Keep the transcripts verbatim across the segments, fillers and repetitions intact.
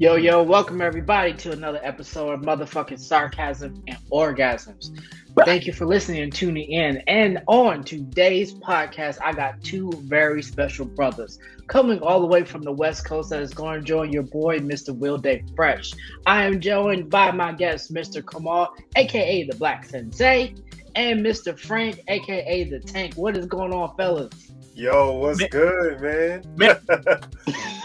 Yo, yo, welcome everybody to another episode of Motherfucking Sarcasm and Orgasms. Thank you for listening and tuning in. And on today's podcast, I got two very special brothers coming all the way from the West Coast that is going to join your boy, Mister Will Day Fresh. I am joined by my guest, Mister Kamal, a k a the Black Sensei, and Mister Frank, a k a the Tank. What is going on, fellas? Yo, what's man. good, man? man.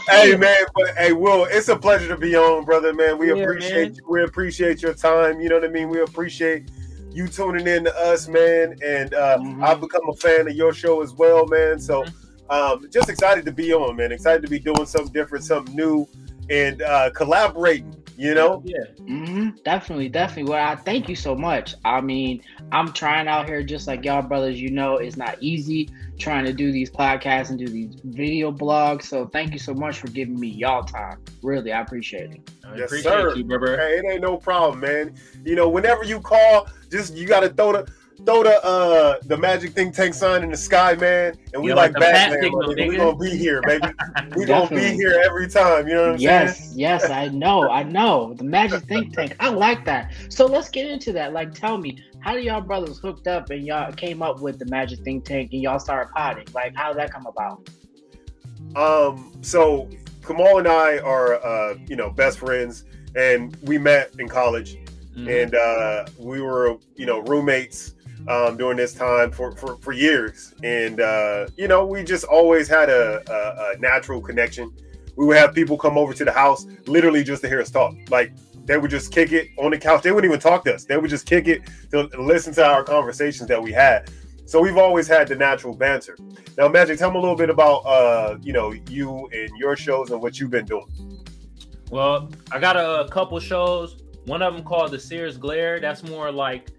Hey, man, but hey, Will, it's a pleasure to be on, brother, man. We yeah, appreciate man. you. We appreciate your time. You know what I mean? We appreciate you tuning in to us, man. And uh, mm-hmm. I've become a fan of your show as well, man. So um, just excited to be on, man. Excited to be doing something different, something new, and uh, collaborating, you know? Yeah, mm-hmm. definitely, definitely. Well, I thank you so much. I mean, I'm trying out here just like y'all brothers, you know, it's not easy trying to do these podcasts and do these video blogs. So thank you so much for giving me y'all time. Really, I appreciate it. I yes, appreciate sir. you, brother. Hey, it ain't no problem, man. You know, whenever you call, just you got to throw the throw the uh the Magic Think Tank sign in the sky, man, and we Yo, like Batman. We're gonna be here, baby. We're gonna be here every time, you know what I'm yes, saying? Yes, yes, I know, I know. The Magic Think Tank. I like that. So let's get into that. Like, tell me, how do y'all brothers hooked up and y'all came up with the Magic Think Tank and y'all started potting? Like, how did that come about? Um, so Kamal and I are uh, you know, best friends, and we met in college, mm-hmm. and uh we were, you know, roommates. Um, during this time for, for, for years. And, uh, you know, we just always had a, a, a natural connection. We would have people come over to the house literally just to hear us talk. Like, they would just kick it on the couch. They wouldn't even talk to us. They would just kick it to listen to our conversations that we had. So we've always had the natural banter. Now, Magic, tell me a little bit about, uh, you know, you and your shows and what you've been doing. Well, I got a, a couple shows. One of them called The Sirius Glare. That's more like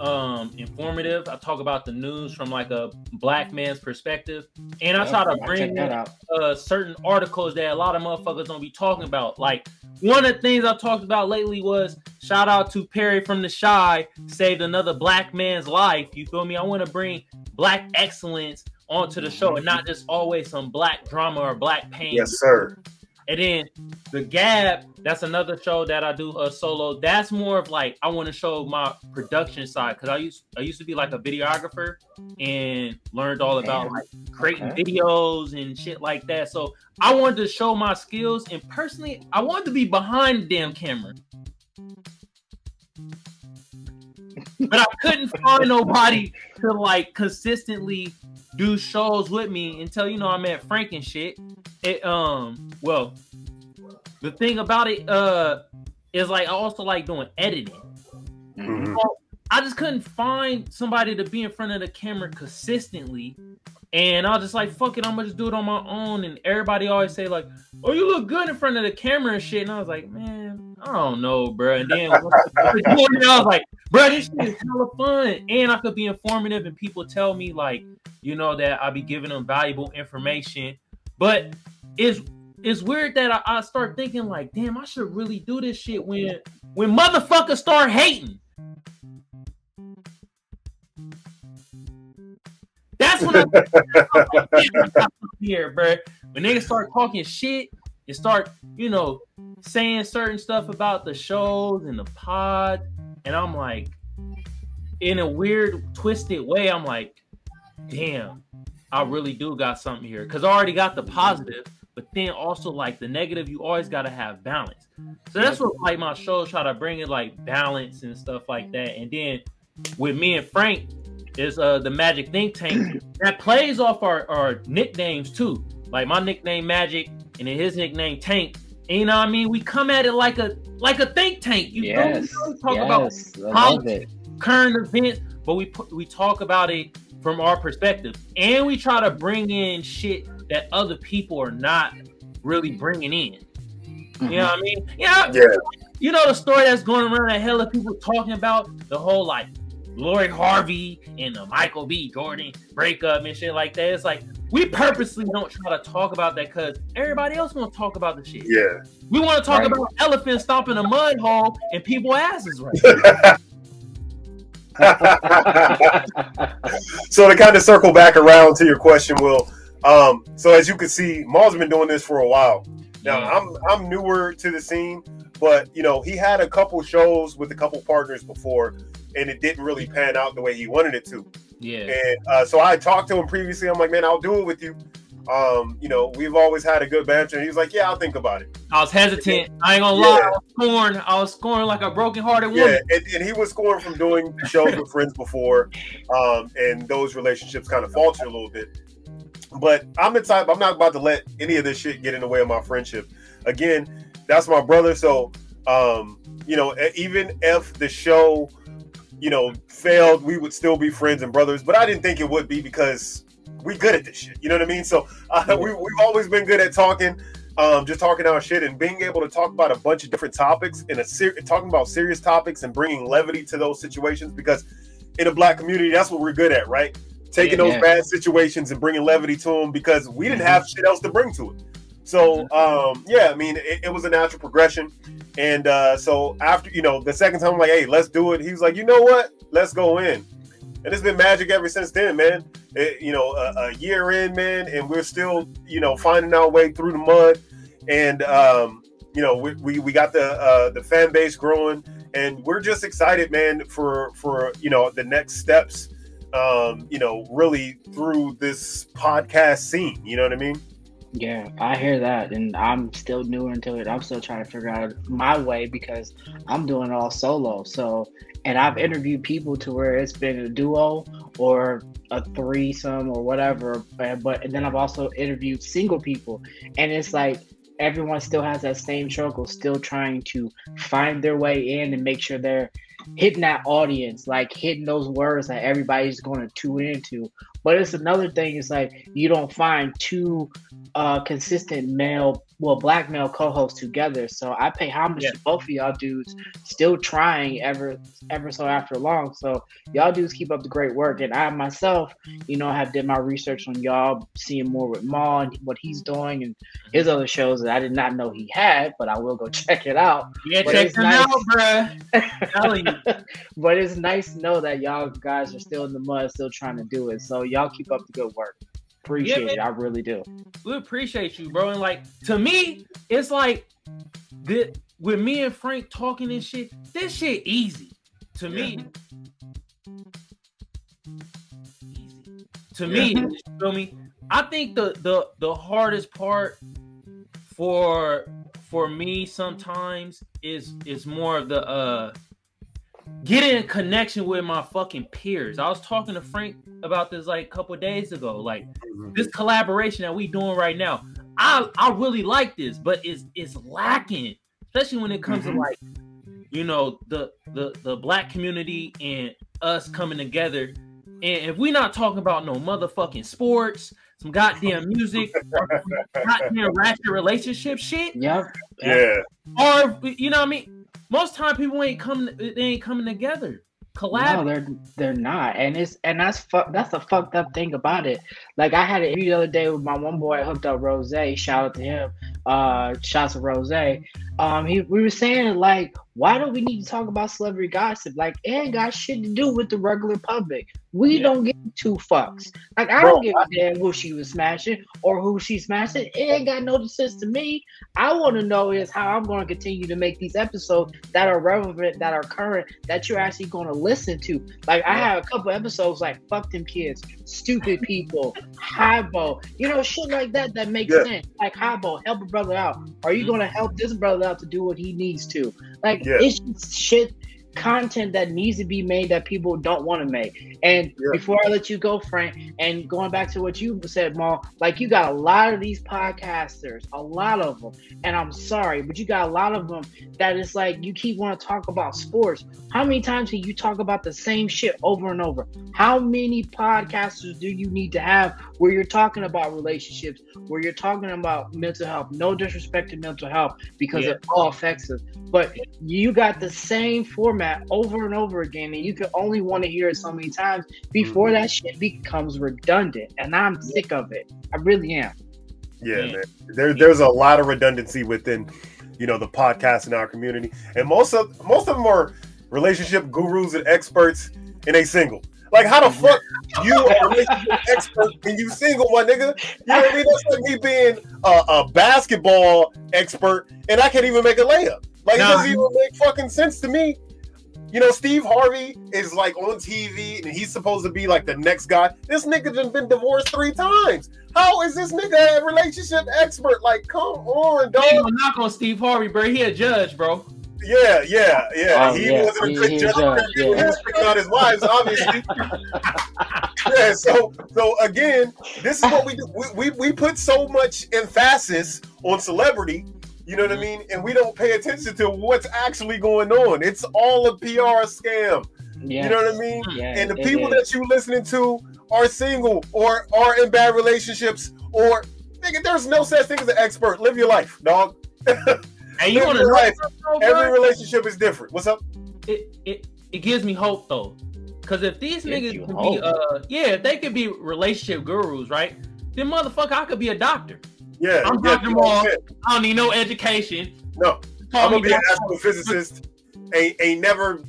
um informative. I talk about the news from like a black man's perspective, and I try to bring out uh certain articles that a lot of motherfuckers don't be talking about. Like, one of the things I talked about lately was shout out to Perry from the Shy, saved another black man's life. You feel me? I want to bring black excellence onto the show and not just always some black drama or black pain. Yes, sir. And then The Gap, that's another show that I do a solo. That's more of like, I want to show my production side, because I used I used to be like a videographer and learned all about like creating okay. videos and shit like that. So I wanted to show my skills, and personally, I wanted to be behind the damn camera. But I couldn't find nobody to like consistently do shows with me until, you know, I met Frank and shit. It um well, the thing about it uh is like I also like doing editing. Mm-hmm. So I just couldn't find somebody to be in front of the camera consistently, and I was just like, fuck it, I'm gonna just do it on my own. And everybody always say like, oh, you look good in front of the camera and shit, and I was like, man, I don't know, bro. And then once I was like, bro, this shit is hella fun, and I could be informative, and people tell me like, you know, that I'll be giving them valuable information. But it's it's weird that I, I start thinking like, damn, I should really do this shit when when motherfuckers start hating. That's when I I'm like, damn, I'm here, bro. When niggas start talking shit and start, you know, saying certain stuff about the shows and the pod, and I'm like, in a weird, twisted way, I'm like, damn, I really do got something here, because I already got the positive, but then also like the negative, you always got to have balance. So that's what like my show try to bring, it like balance and stuff like that. And then with me and Frank is uh the Magic Think Tank that plays off our, our nicknames too. Like my nickname Magic, and then his nickname Tank. And you know what I mean? We come at it like a like a think tank. You yes, know, we talk yes, about politics, current events, but we put, we talk about it from our perspective, and we try to bring in shit that other people are not really bringing in. Mm-hmm. You know what I mean? Yeah, yeah. You know the story that's going around, that hella people talking about the whole like Lori Harvey and the Michael B. Jordan breakup and shit like that. It's like, we purposely don't try to talk about that because everybody else want to talk about the shit. Yeah, we want to talk right. about elephants stomping a mud hole and people's asses right. So to kind of circle back around to your question, Will, Um, so as you can see, Maul's been doing this for a while. Now, I'm I'm newer to the scene, but, you know, he had a couple shows with a couple partners before, and it didn't really pan out the way he wanted it to. Yeah. And uh, so I talked to him previously. I'm like, man, I'll do it with you. Um, you know, we've always had a good banter. And he was like, yeah, I'll think about it. I was hesitant. Then, I ain't gonna yeah. lie. I was scoring. I was scoring like a brokenhearted woman. Yeah, and, and he was scoring from doing shows with friends before, um, and those relationships kind of faltered a little bit. But I'm the type, I'm not about to let any of this shit get in the way of my friendship. Again, that's my brother. So, um, you know, even if the show, you know, failed, we would still be friends and brothers. But I didn't think it would be because we good at this shit. You know what I mean? So uh, we, we've always been good at talking, um, just talking our shit and being able to talk about a bunch of different topics and a ser- talking about serious topics and bringing levity to those situations. Because in a black community, that's what we're good at, right? Taking yeah, those yeah. bad situations and bringing levity to them because we didn't have shit else to bring to it. So, um, yeah, I mean, it, it was a natural progression. And uh, so after, you know, the second time I'm like, hey, let's do it. He was like, you know what? Let's go in. And it's been magic ever since then, man. It, you know, a, a year in, man, and we're still, you know, finding our way through the mud. And, um, you know, we, we, we got the uh, the fan base growing. And we're just excited, man, for, for you know, the next steps. Um, you know, really through this podcast scene, you know what I mean? Yeah, I hear that, and I'm still newer into it. I'm still trying to figure out my way because I'm doing it all solo. So, and I've interviewed people to where it's been a duo or a threesome or whatever, but and then I've also interviewed single people, and it's like everyone still has that same struggle, still trying to find their way in and make sure they're hitting that audience, like hitting those words that everybody's going to tune into. But it's another thing, it's like you don't find two uh consistent male well black male co-hosts together. So I pay homage yeah. to both of y'all dudes still trying ever ever so after long. So y'all dudes keep up the great work, and I myself, you know, have did my research on y'all, seeing more with Maul and what he's doing and his other shows that I did not know he had, but I will go check it out. Yeah, but check them nice. out, bruh. Telling you. But it's nice to know that y'all guys are still in the mud, still trying to do it. So y'all keep up the good work. Appreciate yeah, it. I really do. We appreciate you, bro. And like, to me, it's like the, with me and Frank talking and shit, this shit easy. To yeah. me, easy. To yeah. me, you feel me? I think the the the hardest part for for me sometimes is is more of the uh getting in connection with my fucking peers. I was talking to Frank about this like a couple of days ago. Like this collaboration that we doing right now, I I really like this, but it's it's lacking, especially when it comes mm-hmm. to like, you know, the the the black community and us coming together. And if we're not talking about no motherfucking sports, some goddamn music, goddamn ratchet relationship shit, yeah, yeah, or you know what I mean. Most time people ain't coming. They ain't coming together. Collab. No, they're they're not, and it's and that's fu- that's a fucked up thing about it. Like I had an interview the other day with my one boy. I hooked up Rose. Shout out to him. Uh, shouts to Rose. Um, he we were saying like, why do we need to talk about celebrity gossip? Like, it ain't got shit to do with the regular public. We yeah. don't give two fucks. Like I Bro, don't give a damn who she was smashing or who she smashing. It ain't got no sense to me. I want to know is how I'm going to continue to make these episodes that are relevant, that are current, that you're actually going to listen to. Like I have a couple episodes like fuck them kids, stupid people, highball, you know, shit like that that makes yeah. sense. Like highball, help a brother out. Are you mm-hmm. going to help this brother out to do what he needs to? Like yeah. it's just shit. Content that needs to be made that people don't want to make. And yeah. before I let you go, Frank, and going back to what you said, Maul, like you got a lot of these podcasters, a lot of them, and I'm sorry, but you got a lot of them that it's like you keep wanting to talk about sports. How many times do you talk about the same shit over and over? How many podcasters do you need to have where you're talking about relationships, where you're talking about mental health? No disrespect to mental health because yeah. it all affects us, but you got the same format over and over again, and you can only want to hear it so many times before mm-hmm. that shit becomes redundant. And I'm sick of it. I really am. Yeah, man. man. There, there's a lot of redundancy within, you know, the podcast in our community, and most of most of them are relationship gurus and experts, and they single. Like, how the fuck you are a relationship expert and you single, my nigga? You know what I mean? That's like me being a, a basketball expert and I can't even make a layup. Like, nah. It doesn't even make fucking sense to me. You know, Steve Harvey is like on T V and he's supposed to be like the next guy. This nigga done been divorced three times. How is this nigga a relationship expert? Like, come on, dog. They gonna knock on Steve Harvey, bro. He a judge, bro. Yeah, yeah, yeah. Um, he yeah. wasn't he, a good judge. judge. He yeah. was picking out his wives, obviously. yeah. So, so again, this is what we do. We we, we put so much emphasis on celebrity. You know what I mean? And we don't pay attention to what's actually going on. It's all a P R scam. Yes. You know what I mean? Yeah, and the people is. that you listening to are single or are in bad relationships or nigga, there's no such thing as an expert. Live your life, dog. And you Live your life. Know, Every relationship is different. What's up? It it, it gives me hope though. Cause if these if niggas can hope. be uh yeah, if they could be relationship gurus, right? Then motherfucker, I could be a doctor. Yeah, I'm Doctor Moore. I don't need no education. No, Call I'm gonna be Doctor an astrophysicist. Ain't ain't never.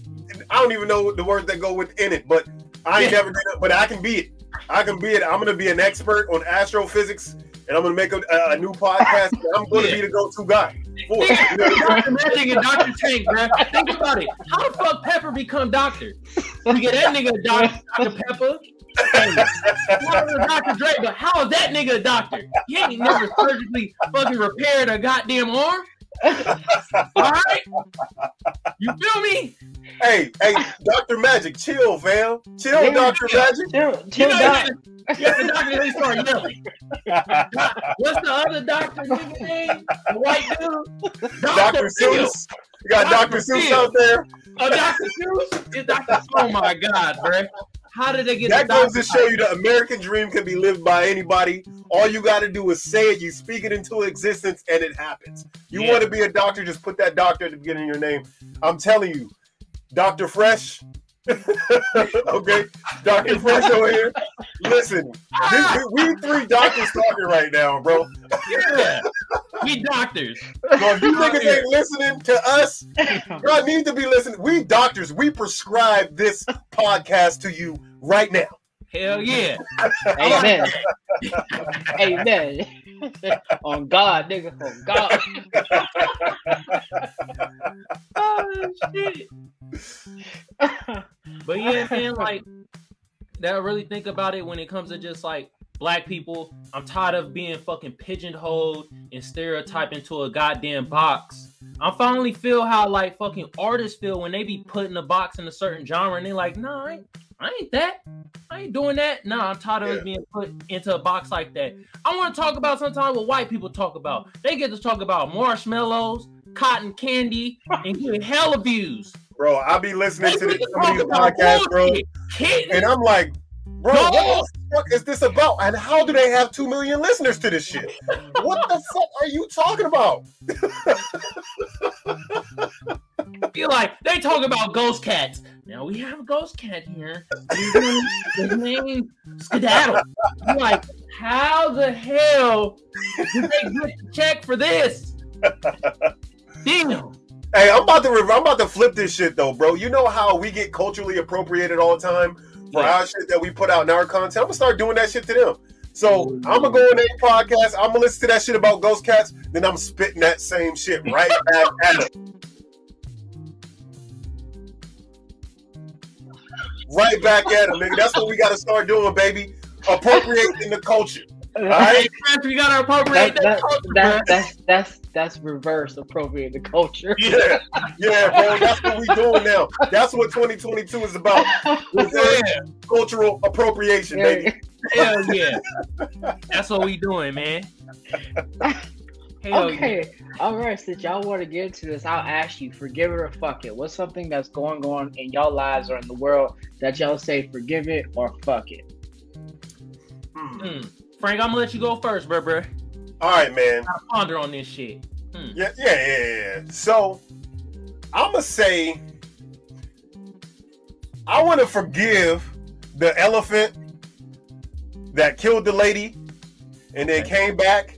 I don't even know the words that go within it, but I ain't yeah. never did it. But I can be it. I can be it. I'm gonna be an expert on astrophysics, and I'm gonna make a, a, a new podcast. I'm gonna yeah. be the go-to guy. For Doctor Magic and Doctor Tank, bro. Think about it. How the fuck Pepper become doctor? We get that nigga a doctor, Doctor Pepper. Doctor Dre, but how is that nigga a doctor? He ain't never surgically fucking repaired a goddamn arm. All right, you feel me? Hey, hey, Doctor Magic, chill, fam, chill, Doctor Magic. Chill, chill, you know, yeah, the doctor they start yelling. What's the other doctor nigga name? The white dude, Doctor Seuss. You got Doctor Seuss out there. Oh, Doctor Seuss is Doctor. Oh my God, bro. How did they get that? That goes to show you the American dream can be lived by anybody. All you got to do is say it. You speak it into existence, and it happens. You yeah. want to be a doctor? Just put that doctor at the beginning of your name. I'm telling you, Doctor Fresh. okay, Doctor Fresh over here. Listen, this, we, we three doctors talking right now, bro. yeah, we doctors. Bro, you niggas ain't listening to us. Y'all need to be listening. We doctors. We prescribe this podcast to you right now. Hell yeah. Amen. Amen. On God, nigga. On God. oh, shit. But yeah, man, like, that I really think about it when it comes to just, like, black people. I'm tired of being fucking pigeonholed and stereotyped into a goddamn box. I finally feel how, like, fucking artists feel when they be put in a box in a certain genre and they like, nah, I ain't, I ain't that. I ain't doing that. Nah, I'm tired of yeah. being put into a box like that. I want to talk about sometimes what white people talk about. They get to talk about marshmallows, cotton candy, and getting hell abused. Bro, I be listening to this, some of these podcasts, bro, and I'm like, bro, no. what the fuck is this about? And how do they have two million listeners to this shit? What the fuck are you talking about? Be like, they talk about ghost cats. Now we have a ghost cat here. The name Skedaddle. You're like, how the hell did they get the check for this? Damn. Hey, I'm about to re- I'm about to flip this shit though, bro. You know how we get culturally appropriated all the time for yeah. our shit that we put out in our content. I'm gonna start doing that shit to them. So Ooh. I'm gonna go on their podcast. I'm gonna listen to that shit about ghost cats. Then I'm spitting that same shit right back at them. Right back at them, nigga. That's what we gotta start doing, baby. Appropriating the culture. All right, we gotta appropriate that, that, that culture. That, that's that's that's reverse appropriate the culture. Yeah, yeah, bro. That's what we doing now. That's what twenty twenty-two is about. Yeah. Cultural appropriation, yeah. baby. Hell yeah. That's what we doing, man. Hell okay. Yeah. All right, since y'all want to get into this, I'll ask you, forgive it or fuck it. What's something that's going on in y'all lives or in the world that y'all say forgive it or fuck it? Hmm. Mm. Frank, I'm gonna let you go first, bro, bro. All right, man. I ponder on this shit. Hmm. Yeah, yeah, yeah, yeah. So, I'm gonna say, I want to forgive the elephant that killed the lady and then came back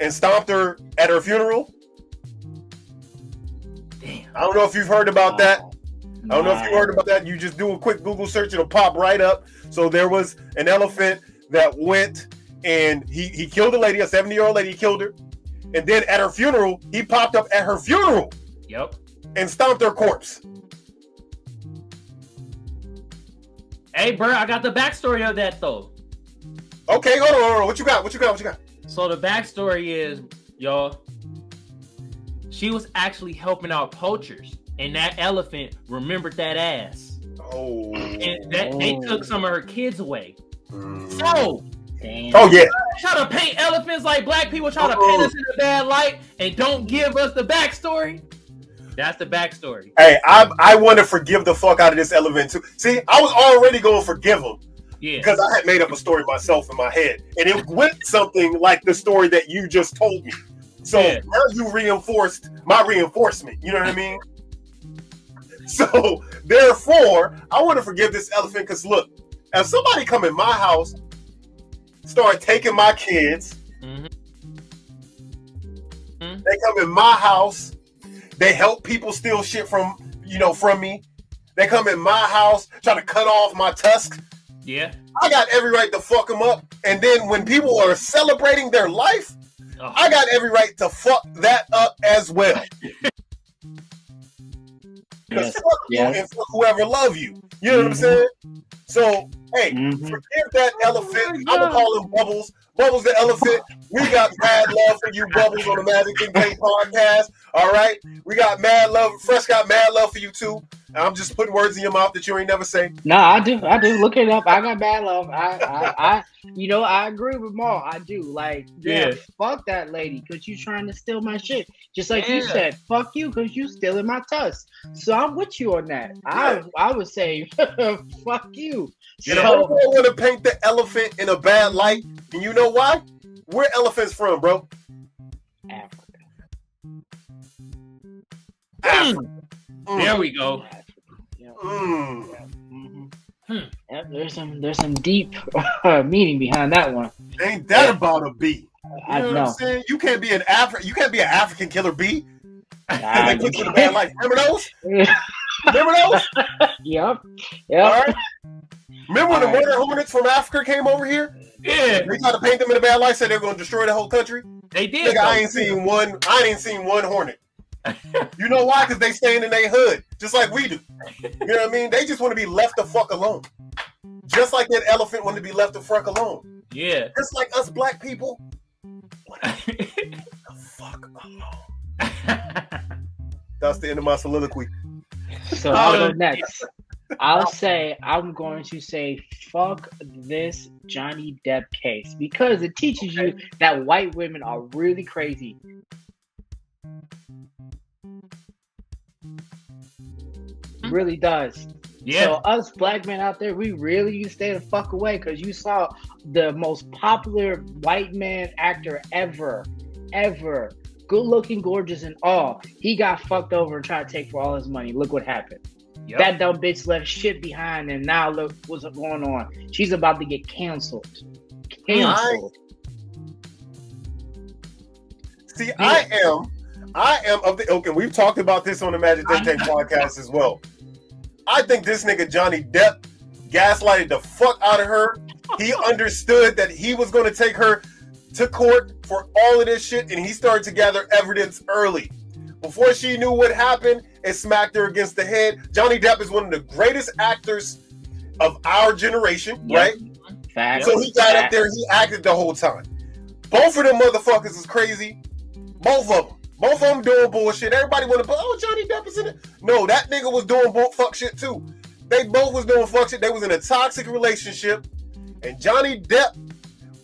and stomped her at her funeral. Damn. I don't know if you've heard about wow. that, I don't know if you heard about that. You just do a quick Google search, it'll pop right up. So there was an elephant that went and he, he killed a lady, a seventy-year-old lady, he killed her. And then at her funeral, he popped up at her funeral. Yep. And stomped her corpse. Hey, bro, I got the backstory of that, though. Okay, hold on, hold on. What you got? What you got? What you got? So the backstory is, y'all, she was actually helping out poachers. And that elephant remembered that ass. Oh. And that, they took some of her kids away. Mm. So. Damn. Oh, yeah. Try to paint elephants like black people, try to paint us in a bad light and don't give us the backstory. That's the backstory. Hey, I I want to forgive the fuck out of this elephant too. See, I was already going to forgive him. Yeah. Because I had made up a story myself in my head. And it went something like the story that you just told me. So yeah. Now you reinforced my reinforcement. You know what I mean? So therefore, I want to forgive this elephant because look, if somebody come in my house, start taking my kids, mm-hmm. Mm-hmm. They come in my house. They help people steal shit from, you know, from me. They come in my house, try to cut off my tusks. Yeah. I got every right to fuck them up. And then when people are celebrating their life, oh. I got every right to fuck that up as well. Yes. Fuck yes. And fuck whoever love you. You know mm-hmm. what I'm saying? So, hey, mm-hmm. forgive that elephant. Oh, I'm going to call him Bubbles. Bubbles the elephant. We got mad love for you, Bubbles, on the Magic Think Tank podcast. All right? We got mad love. Fresh got mad love for you, too. I'm just putting words in your mouth that you ain't never say. No, I do. I do. Look it up. I got mad love. I, I, I you know, I agree with Ma. I do. Like, yeah, yeah. Fuck that lady because you trying to steal my shit. Just like yeah. you said, fuck you because you stealing my tusk. So I'm with you on that. Yeah. I, I would say, fuck you. You so, know, I want to paint the elephant in a bad light. And you know why? Where elephants from, bro? Africa. Africa. Mm. There we go. Mm. Mm. Yep, there's some there's some deep meaning behind that one. Ain't that yeah. about a bee? You know, know what I'm saying? You can't be an Afri- you can't be an African killer bee. Nah, they you bad life. Remember those? Remember those? Yep. Yep. All right. Remember when all the murder right. hornets from Africa came over here? Yeah. We tried to paint them in a bad light, said they were gonna destroy the whole country. They did. Nigga, I ain't seen one, I ain't seen one hornet. You know why? Because they staying in their hood, just like we do. You know what I mean? They just want to be left the fuck alone. Just like that elephant wanted to be left the fuck alone. Yeah. Just like us black people. Want to be the fuck alone. That's the end of my soliloquy. So I'll go next. I'll say, I'm going to say, fuck this Johnny Depp case. Because it teaches okay. you that white women are really crazy. Really does. Yeah. So us black men out there, we really need to stay the fuck away because you saw the most popular white man actor ever, ever, good looking, gorgeous and all. He got fucked over and tried to take for all his money. Look what happened. Yep. That dumb bitch left shit behind and now look what's going on. She's about to get canceled. Canceled. I... See, yeah. I am, I am of the ilk, and we've talked about this on the Magic Think Tank podcast as well. I think this nigga Johnny Depp gaslighted the fuck out of her. He understood that he was going to take her to court for all of this shit, and he started to gather evidence early. Before she knew what happened, it smacked her against the head. Johnny Depp is one of the greatest actors of our generation, yep. right? Facts. So he got Facts. up there, he acted the whole time. Both of them motherfuckers is crazy. Both of them. Both of them doing bullshit. Everybody want to put, oh, Johnny Depp is in it. No, that nigga was doing bull- fuck shit too. They both was doing fuck shit. They was in a toxic relationship. And Johnny Depp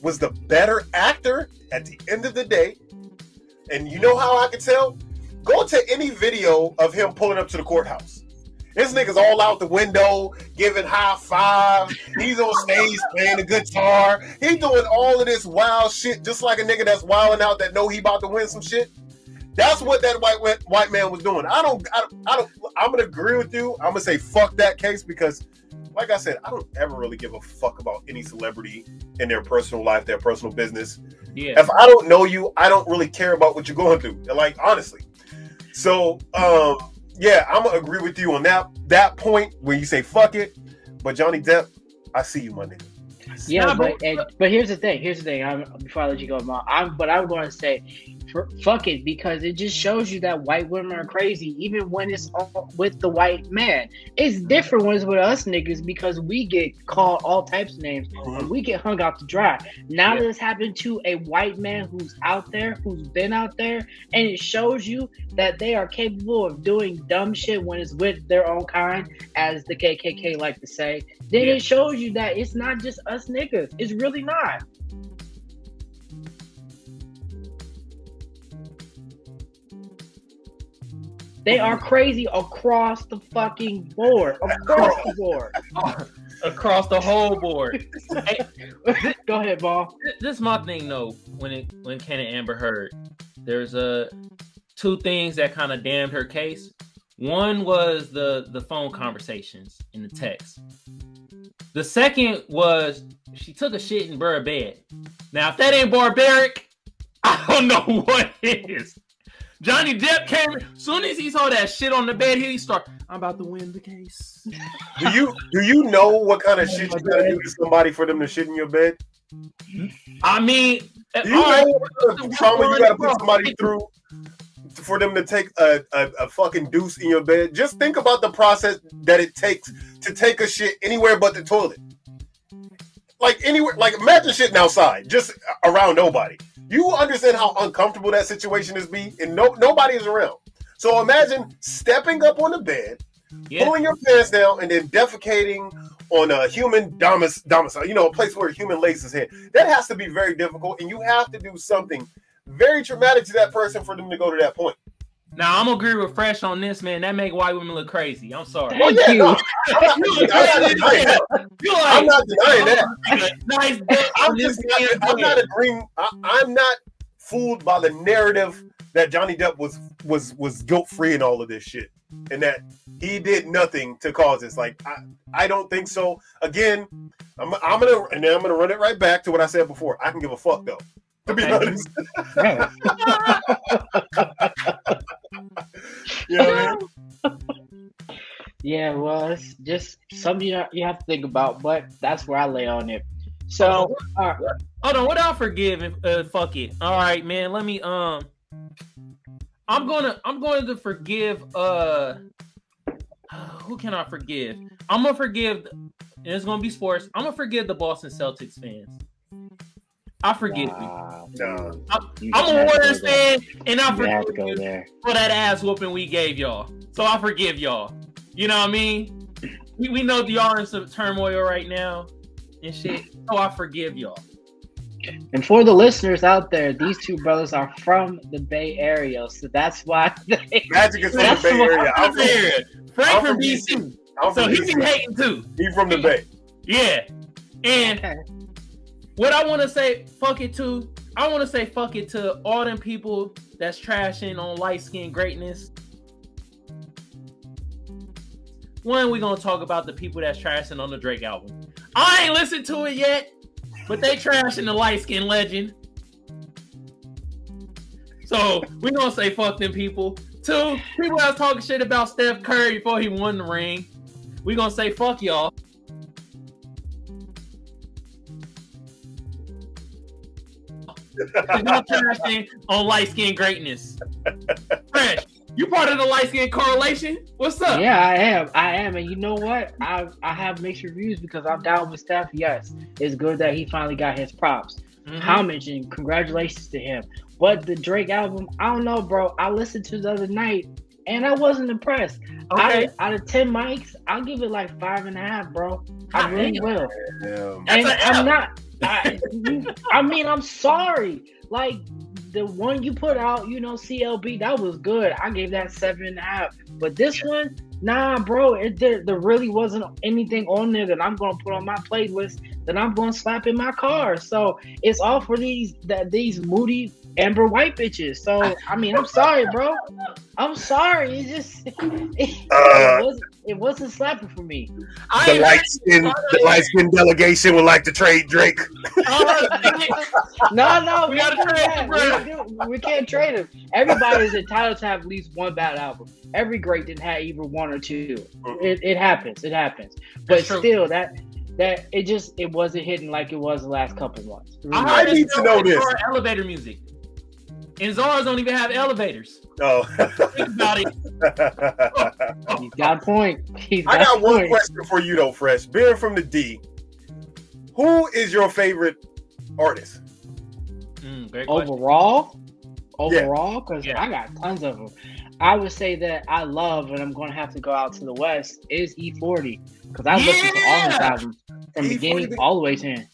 was the better actor at the end of the day. And you know how I can tell? Go to any video of him pulling up to the courthouse. This nigga's all out the window, giving high fives. He's on stage playing the guitar. He's doing all of this wild shit just like a nigga that's wilding out that know he about to win some shit. That's what that white white man was doing. I don't, I don't, I don't, I'm gonna agree with you. I'm gonna say fuck that case because, like I said, I don't ever really give a fuck about any celebrity in their personal life, their personal business. Yeah. If I don't know you, I don't really care about what you're going through. Like honestly, so um, yeah, I'm gonna agree with you on that that point when you say fuck it. But Johnny Depp, I see you, my nigga. Yeah, but and, but here's the thing. Here's the thing. I'm, before I let you go, Mom, I'm but I'm going to say, for, fuck it, because it just shows you that white women are crazy, even when it's all with the white man. It's different when it's with us niggas because we get called all types of names mm-hmm. and we get hung out to dry. Now yeah. that it's happened to a white man who's out there, who's been out there, and it shows you that they are capable of doing dumb shit when it's with their own kind, as the K K K like to say. Then yeah. it shows you that it's not just us niggas. It's really not. They are crazy across the fucking board. Across the board. Across the whole board. Hey, go ahead, Ball. This is my thing, though. When it when Ken and Amber Heard, there's a uh, two things that kind of damned her case. One was the the phone conversations in the text. The second was she took a shit in her bed. Now, if that ain't barbaric, I don't know what is. Johnny Depp came. Soon as he saw that shit on the bed, he started, I'm about to win the case. Do you do you know what kind of shit you gotta do to somebody for them to shit in your bed? I mean, do you know what trauma you gotta put somebody through for them to take a, a, a fucking deuce in your bed? Just think about the process that it takes to take a shit anywhere but the toilet. Like anywhere, like imagine shitting outside, just around nobody. You understand how uncomfortable that situation is be, and no nobody is around. So imagine stepping up on the bed, yeah. pulling your pants down, and then defecating on a human domic- domicile, you know, a place where a human lays his head. That has to be very difficult, and you have to do something very traumatic to that person for them to go to that point. Now, I'm going to agree with Fresh on this, man. That make white women look crazy. I'm sorry. Thank well, yeah, you. No, I'm not denying that. I'm not denying that. Nice I'm, just not, I'm, not agreeing, I, I'm not fooled by the narrative that Johnny Depp was was was guilt-free in all of this shit and that he did nothing to cause this. Like, I, I don't think so. Again, I'm, I'm going to and then I'm going to run it right back to what I said before. I can give a fuck, though. To be honest. Right. You know what I mean? Yeah, well, it's just something you have to think about, but that's where I lay on it. So, oh, all right. Hold on, what I'll forgive if, uh, fuck it. All right, man, let me, um, I'm gonna, I'm going to forgive, uh, who can I forgive? I'm gonna forgive, and it's gonna be sports, I'm gonna forgive the Boston Celtics fans. I forgive nah, you. Nah. I, I'm a Warriors fan, and I forgive you, go you there. for that ass whooping we gave y'all. So I forgive y'all. You know what I mean? We, we know y'all are in some turmoil right now and shit. So I forgive y'all. And for the listeners out there, these two brothers are from the Bay Area, so that's why they, Magic is from the Bay Area. I'm from here. Frank from D C, so he be hating too. He from the Bay. Yeah, and. Okay. What I want to say, fuck it to, I want to say fuck it to all them people that's trashing on light-skinned greatness. One, we're going to talk about the people that's trashing on the Drake album. I ain't listened to it yet, but they trashing the light-skinned legend. So, we're going to say fuck them people. Two, people that's talking shit about Steph Curry before he won the ring. We're going to say fuck y'all. Y'all trashing on light-skinned greatness. Fresh, you part of the light-skinned correlation? What's up? Yeah, I am. I am. And you know what? I I have mixed reviews because I'm down with Steph. Yes, it's good that he finally got his props. Mm-hmm. Homage and congratulations to him. But the Drake album, I don't know, bro. I listened to it the other night, and I wasn't impressed. Okay. Out, out of ten mics, I'll give it like five and a half, bro. I really will. Damn. And I'm not... I, I mean, I'm sorry. Like the one you put out, you know, C L B, that was good. I gave that seven and a half. But this one, nah, bro, it, there, there really wasn't anything on there that I'm gonna put on my playlist that I'm gonna slap in my car. So it's all for these that these moody Amber white bitches. So I mean, I'm sorry, bro. I'm sorry. It just it, uh, it, wasn't, it wasn't slapping for me. I the light skin, the light skin delegation would like to trade Drake. Oh, no, no, we, we gotta trade him, bro. We, do, we can't trade him. Everybody's entitled to have at least one bad album. Every great didn't have either one or two. It, it happens. It happens. But still, that. That it just it wasn't hitting like it was the last couple months. I, I need to know this. Elevator music, and Zara's don't even have elevators. Oh, think about it. He's got a point. He's got I got point. One question for you though, Fresh. Being from the D, who is your favorite artist? Mm, great question. Overall, overall, because yeah. yeah. I got tons of them. I would say that I love, and I'm going to have to go out to the West, is E forty. Because I yeah! listened to all his albums from E forty beginning been, all the way to end.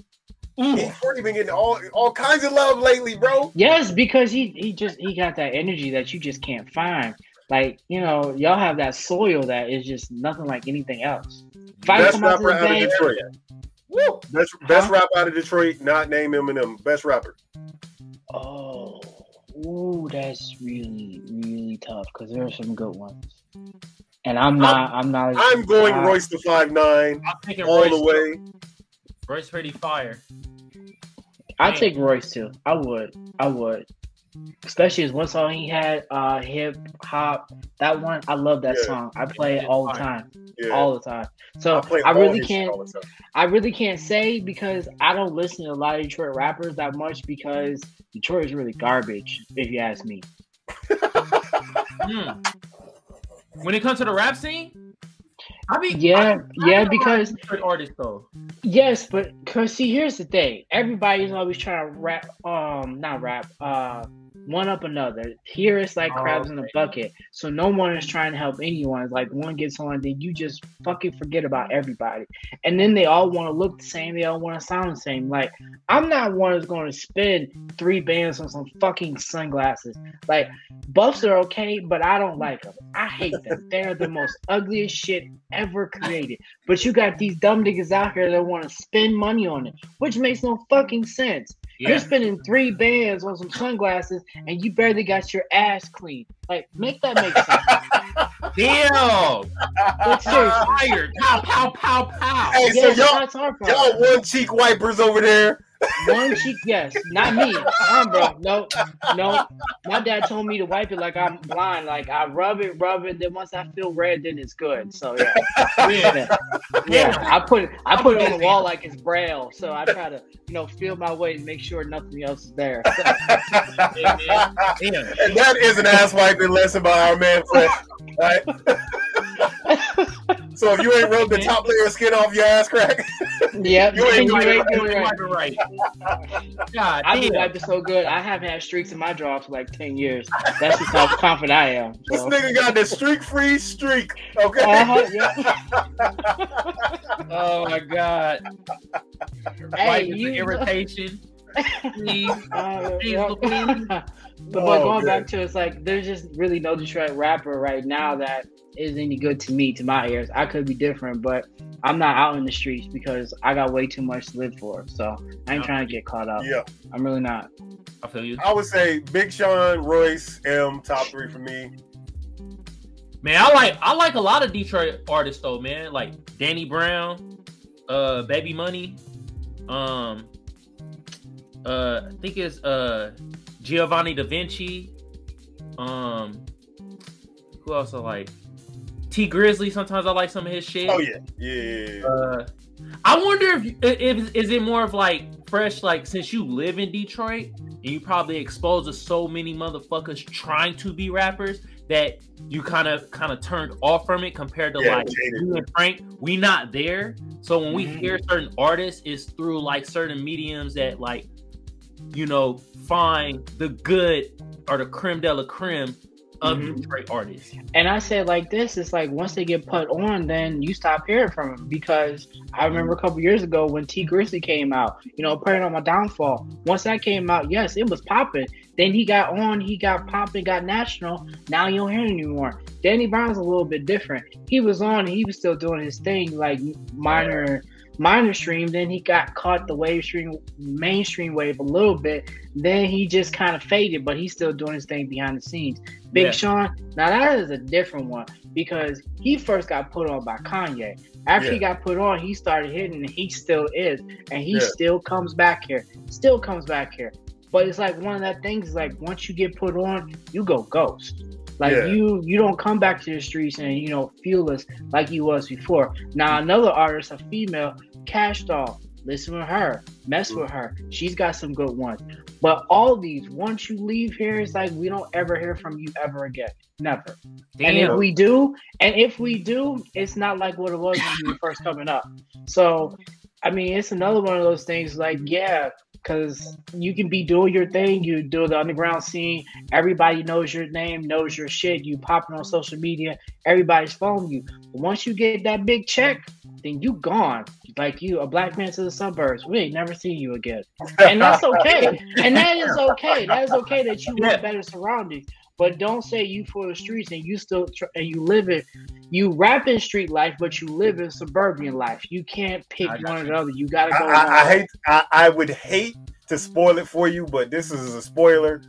E forty been getting all, all kinds of love lately, bro. Yes, because he he just he got that energy that you just can't find. Like, you know, y'all have that soil that is just nothing like anything else. Best rapper out of Detroit. Woo. Best, best huh? rap out of Detroit, not name Eminem. Best rapper. Oh. Ooh, that's really, really tough because there are some good ones, and I'm not. I'm, I'm not. I'm going I, Royce da five nine all Royce, the way. Royce pretty fire. I take Royce too. I would. I would. Especially his one song he had, uh, hip hop. That one, I love that yeah. song. I play it all the time, yeah. all the time. So I, I really can't. I really can't say because I don't listen to a lot of Detroit rappers that much because Detroit is really garbage, if you ask me. mm. When it comes to the rap scene, I mean, yeah, I, I yeah, because artists though. Yes, but cause see, here's the thing: everybody's always trying to rap, um, not rap, uh, one up another. Here it's like crabs oh, in a bucket, so no one is trying to help anyone. It's like one gets on, then you just fucking forget about everybody, and then they all want to look the same. They all want to sound the same. Like I'm not one that's going to spend three bands on some fucking sunglasses. Like Buffs are okay, but I don't like them. I hate them. They're the most ugliest shit ever created. But you got these dumb niggas out here that want to spend money on it, which makes no fucking sense. Yeah. You're spending three bands on some sunglasses, and you barely got your ass clean. Like, make that make sense. Damn. That's fire. Pow, pow, pow, pow. Hey, yes, so y'all, y'all one-cheek wipers over there. One cheek, yes. Not me. Um, bro. No, no. My dad told me to wipe it like I'm blind. Like, I rub it, rub it. Then once I feel red, then it's good. So, yeah. Yeah. yeah. I put it I put it on the wall like it's braille. So, I try to, you know, feel my way and make sure nothing else is there. So, yeah, man. Yeah. And that is an ass wiping lesson by our man, Frank. Right? So, if you ain't rubbed the top layer of skin off your ass crack, yep. you ain't doing it right. right. God, I've been wiping so good. I haven't had streaks in my jaw for like ten years. That's just how confident I am. So. This nigga got the streak-free streak. Okay. Uh-huh, yeah. Oh my God. Hey, wiping you... the irritation. Please, uh, please, well, please. But oh, going good. back to it's like there's just really no Detroit rapper right now that is any good to me, to my ears. I could be different, but I'm not out in the streets because I got way too much to live for. So I ain't no. trying to get caught up. Yeah, I'm really not. I feel you. I would say Big Sean, Royce, M, top three for me. Man, I like I like a lot of Detroit artists though, man. Like Danny Brown, uh, Baby Money, um. Uh, I think it's uh, Giovanni Da Vinci. Um, who else I like? T Grizzly. Sometimes I like some of his shit. Oh yeah, yeah. Uh, I wonder if, if is it more of like Fresh, like since you live in Detroit and you probably exposed to so many motherfuckers trying to be rappers that you kind of kind of turned off from it compared to yeah, like you and Frank. We not there, so when we mm-hmm. hear certain artists, it's through like certain mediums that like. You know, find the good or the creme de la creme of mm-hmm. Detroit artists. And I say like this, it's like once they get put on, then you stop hearing from them. Because I remember a couple years ago when T Grizzly came out, you know, praying on my downfall. Once that came out, yes, it was popping. Then he got on, he got popping, got national. Now you don't hear it anymore. Danny Brown's a little bit different. He was on, he was still doing his thing, like minor minor stream, then he got caught the wave stream, mainstream wave a little bit, then he just kind of faded, but he's still doing his thing behind the scenes. Big yeah. Sean, now that is a different one, because he first got put on by Kanye. After yeah. he got put on, he started hitting, and he still is, and he yeah. still comes back here, still comes back here. But it's like one of that things, like once you get put on, you go ghost. Like yeah. you, you don't come back to the streets and, you know, feel us like you was before. Now another artist, a female, Cash Doll. Listen with her, mess with her. She's got some good ones. But all these, once you leave here, it's like we don't ever hear from you ever again, never. Damn. And if we do, and if we do, it's not like what it was when you were first coming up. So, I mean, it's another one of those things. Like, yeah. Because you can be doing your thing, you do the underground scene, everybody knows your name, knows your shit, you popping on social media, everybody's following you. But once you get that big check, then you gone. Like you, a black man to the suburbs, we ain't never seen you again. And that's okay. And that is okay. That is okay that you want better surroundings. But don't say you for the streets and you still tr- and you live it. You rap in street life, but you live in suburban life. You can't pick one or the other. You gotta go. I, I, I hate. I, I would hate to spoil it for you, but this is a spoiler.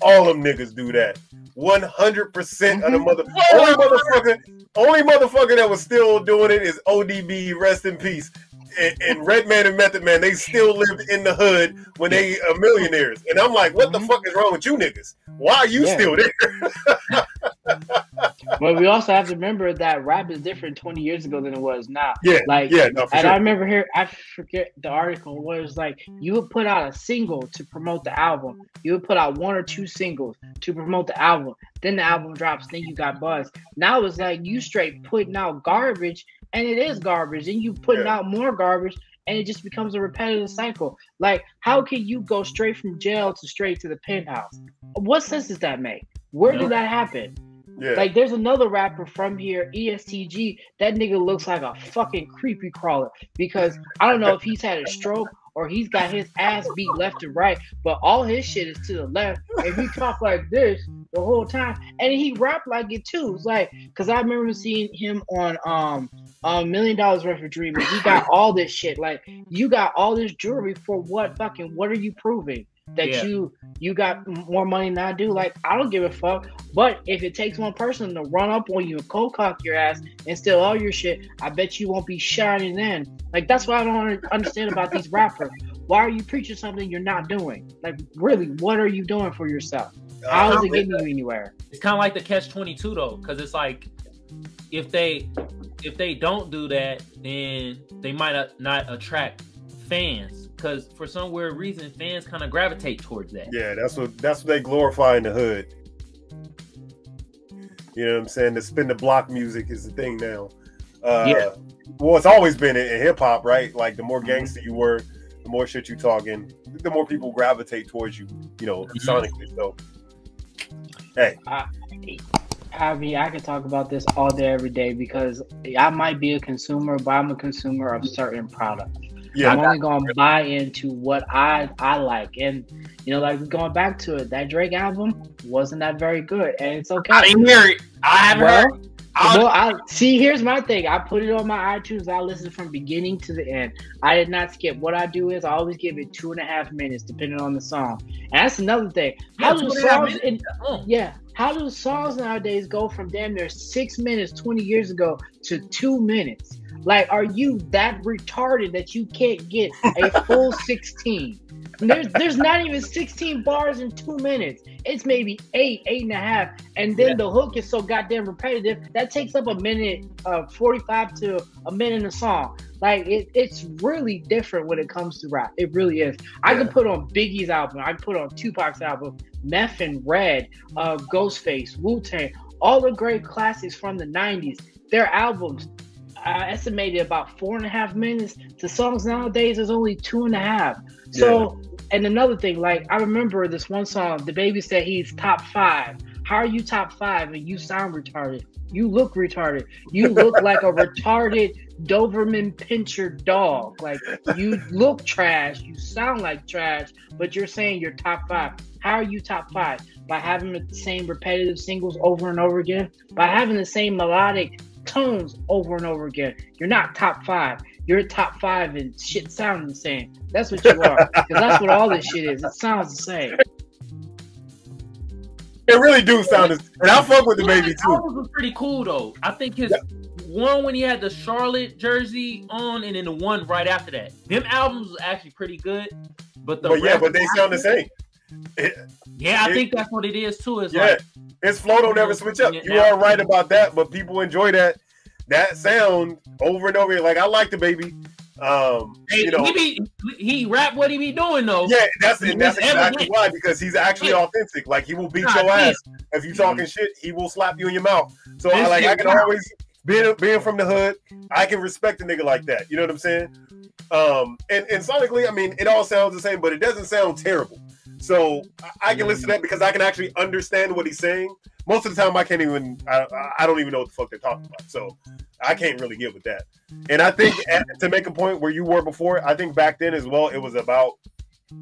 All them niggas do that. One hundred percent of the mother. Only motherfucker. Only motherfucker that was still doing it is O D B. Rest in peace. And, and Redman and Method Man, they still lived in the hood when they are millionaires. And I'm like, what the fuck is wrong with you niggas? Why are you yeah. still there? But we also have to remember that rap is different twenty years ago than it was now. Yeah, like, yeah, no, for and sure. I remember here, I forget the article, where it was like, you would put out a single to promote the album. You would put out one or two singles to promote the album. Then the album drops, then you got buzz. Now it's like, you straight putting out garbage, and it is garbage, and you putting yeah. out more garbage, and it just becomes a repetitive cycle. Like, how can you go straight from jail to straight to the penthouse? What sense does that make? Where yeah. did that happen? Yeah. Like, there's another rapper from here, E S T G. That nigga looks like a fucking creepy crawler, because I don't know if he's had a stroke or he's got his ass beat left and right, but all his shit is to the left. And he talk like this the whole time, and he rap like it too. It's like, because I remember seeing him on um a million dollars worth of dreaming. He got all this shit. Like, you got all this jewelry for what? Fucking what are you proving? That yeah. you you got more money than I do? Like, I don't give a fuck. But if it takes one person to run up on you and cold cock your ass and steal all your shit, I bet you won't be shining then. Like, that's what I don't understand about these rappers. Why are you preaching something you're not doing? Like, really, what are you doing for yourself? How is it getting you anywhere? It's kind of like the catch twenty-two though, because it's like, if they if they don't do that, then they might not attract fans. Because for some weird reason, fans kind of gravitate towards that. Yeah, that's what that's what they glorify in the hood. You know what I'm saying? The spin the block music is the thing now. Uh, yeah. Well, it's always been in, in hip hop, right? Like, the more gangster you were, the more shit you talking, the more people gravitate towards you, you know, mm-hmm. sonically. So, hey. I, I mean, I could talk about this all day, every day, because I might be a consumer, but I'm a consumer of certain products. Yeah, I'm only going to buy into what I, I like. And, you know, like, going back to it, that Drake album wasn't that very good. And it's okay. I didn't hear it. I haven't well, heard it. Well, I, see, here's my thing. I put it on my iTunes. I listened from beginning to the end. I did not skip. What I do is I always give it two and a half minutes, depending on the song. And that's another thing. How do songs in, yeah, how do songs nowadays go from damn near six minutes twenty years ago to two minutes? Like, are you that retarded that you can't get a full sixteen? There's, there's not even sixteen bars in two minutes. It's maybe eight, eight and a half. And then yeah. the hook is so goddamn repetitive. That takes up a minute, uh, forty-five to a minute of song. Like, it, it's really different when it comes to rap. It really is. Yeah. I can put on Biggie's album. I can put on Tupac's album, Meth and Red, uh, Ghostface, Wu-Tang, all the great classics from the nineties. Their albums, I estimated about four and a half minutes. The songs nowadays is only two and a half. So, yeah. and another thing, like, I remember this one song, The Baby said he's top five. How are you top five and you sound retarded? You look retarded. You look like a retarded Doberman pincher dog. Like, you look trash. You sound like trash, but you're saying you're top five. How are you top five? By having the same repetitive singles over and over again? By having the same melodic tones over and over again? You're not top five. you're top five and shit sounds the same. That's what you are. Because that's what all this shit is. It sounds the same. It really do sound the same. And I fuck with the baby too. His albums were pretty cool though. I think his yeah. one when he had the Charlotte jersey on and then the one right after that. Them albums was actually pretty good. But the but yeah, but they sound the same. It, yeah, I it, think that's what it is too. It's yeah, like, his flow don't ever switch up. You are right about that, but people enjoy that that sound over and over. Like I like the baby. Um, hey, you know, he be, he rap what he be doing though. Yeah, that's it. That's exactly why, because he's actually authentic. Like he will beat your ass if you talking shit. He will slap you in your mouth. So I like I can always being being from the hood, I can respect a nigga like that. You know what I'm saying? Um, and and sonically, I mean, it all sounds the same, but it doesn't sound terrible. So I can listen to that because I can actually understand what he's saying. Most of the time, I can't even, I, I don't even know what the fuck they're talking about. So I can't really get with that. And I think at, to make a point where you were before, I think back then as well, it was about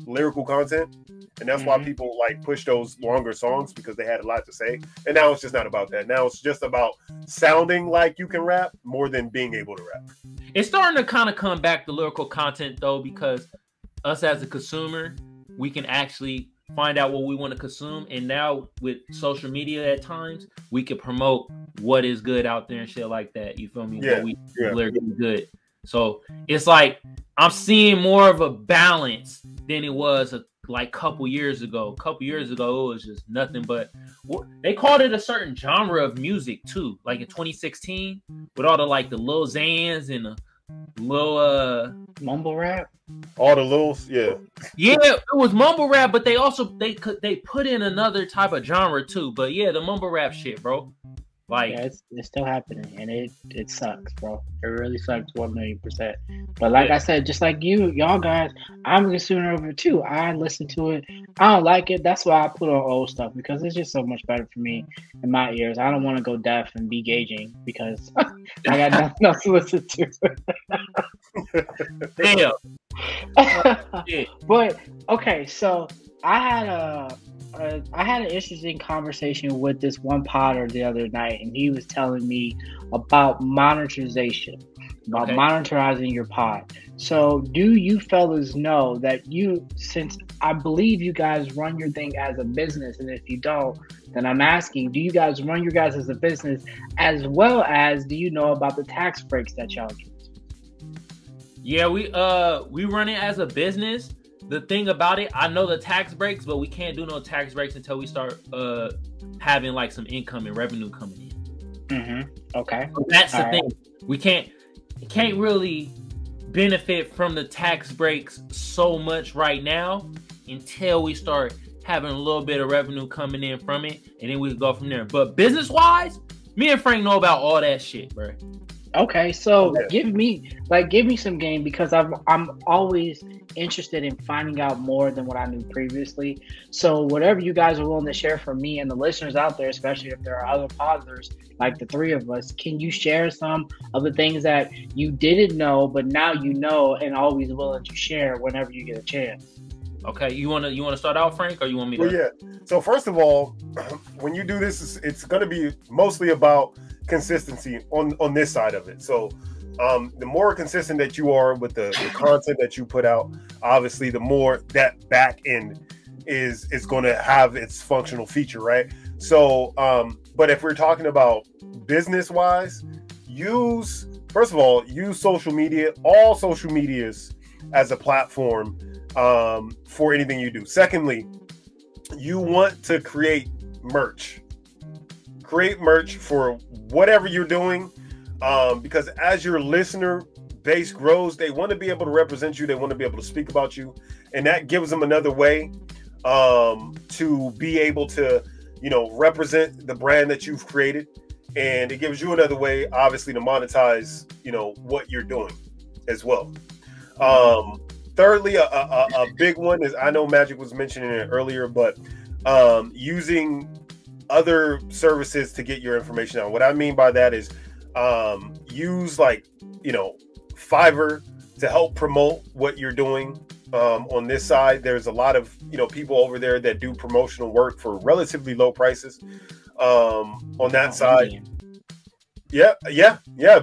lyrical content. And that's mm-hmm. why people like push those longer songs because they had a lot to say. And now it's just not about that. Now it's just about sounding like you can rap more than being able to rap. It's starting to kind of come back to lyrical content though, because us as a consumer, we can actually find out what we want to consume. And now with social media at times, we can promote what is good out there and shit like that. You feel me? Yeah, what we yeah. lyrically good. So it's like I'm seeing more of a balance than it was a, like couple years ago. A couple years ago, it was just nothing but they called it a certain genre of music too. Like in twenty sixteen, with all the like the Lil Xans and the Lil uh mumble rap. All the littles, yeah. Yeah, it was mumble rap, but they also they could they put in another type of genre too. But yeah, the mumble rap shit, bro. Like yeah, it's, it's still happening, and it it sucks, bro. It really sucks one million percent. But like yeah. I said, just like you, y'all guys, I'm a consumer of it too. I listen to it. I don't like it. That's why I put on old stuff because it's just so much better for me in my ears. I don't want to go deaf and be gauging because I got nothing else to listen to. Damn. But okay, so I had a, a I had an interesting conversation with this one podder the other night, and he was telling me about monetization, about okay. monetizing your pod. So, do you fellas know that you, since I believe you guys run your thing as a business, and if you don't, then I'm asking, do you guys run your guys as a business, as well as do you know about the tax breaks that y'all get? Yeah, we uh we run it as a business. The thing about it, I know the tax breaks, but we can't do no tax breaks until we start uh having like some income and revenue coming in. Mm-hmm. Okay, so that's all the right thing. We can't can't really benefit from the tax breaks so much right now until we start having a little bit of revenue coming in from it, and then we can go from there. But business wise, me and Frank know about all that shit, bro. Okay, so give me like give me some game because I'm I'm always interested in finding out more than what I knew previously. So whatever you guys are willing to share for me and the listeners out there, especially if there are other positors like the three of us, can you share some of the things that you didn't know but now you know and always willing to share whenever you get a chance? Okay, you wanna you wanna start out, Frank, or you want me to? Well, yeah. So first of all, when you do this, it's gonna be mostly about consistency on on this side of it. So um the more consistent that you are with the, the content that you put out, obviously the more that back end is is going to have its functional feature, right? So um but if we're talking about business wise, use first of all use social media, all social medias, as a platform um for anything you do. Secondly, you want to create merch. Create merch for whatever you're doing, um, because as your listener base grows, they want to be able to represent you. They want to be able to speak about you. And that gives them another way um, to be able to, you know, represent the brand that you've created. And it gives you another way, obviously, to monetize, you know, what you're doing as well. Um, thirdly, a, a, a big one is, I know Magic was mentioning it earlier, but um, using other services to get your information out. What I mean by that is um, use like, you know, Fiverr to help promote what you're doing um, on this side. There's a lot of, you know, people over there that do promotional work for relatively low prices um, on that side. Yeah, yeah, yeah.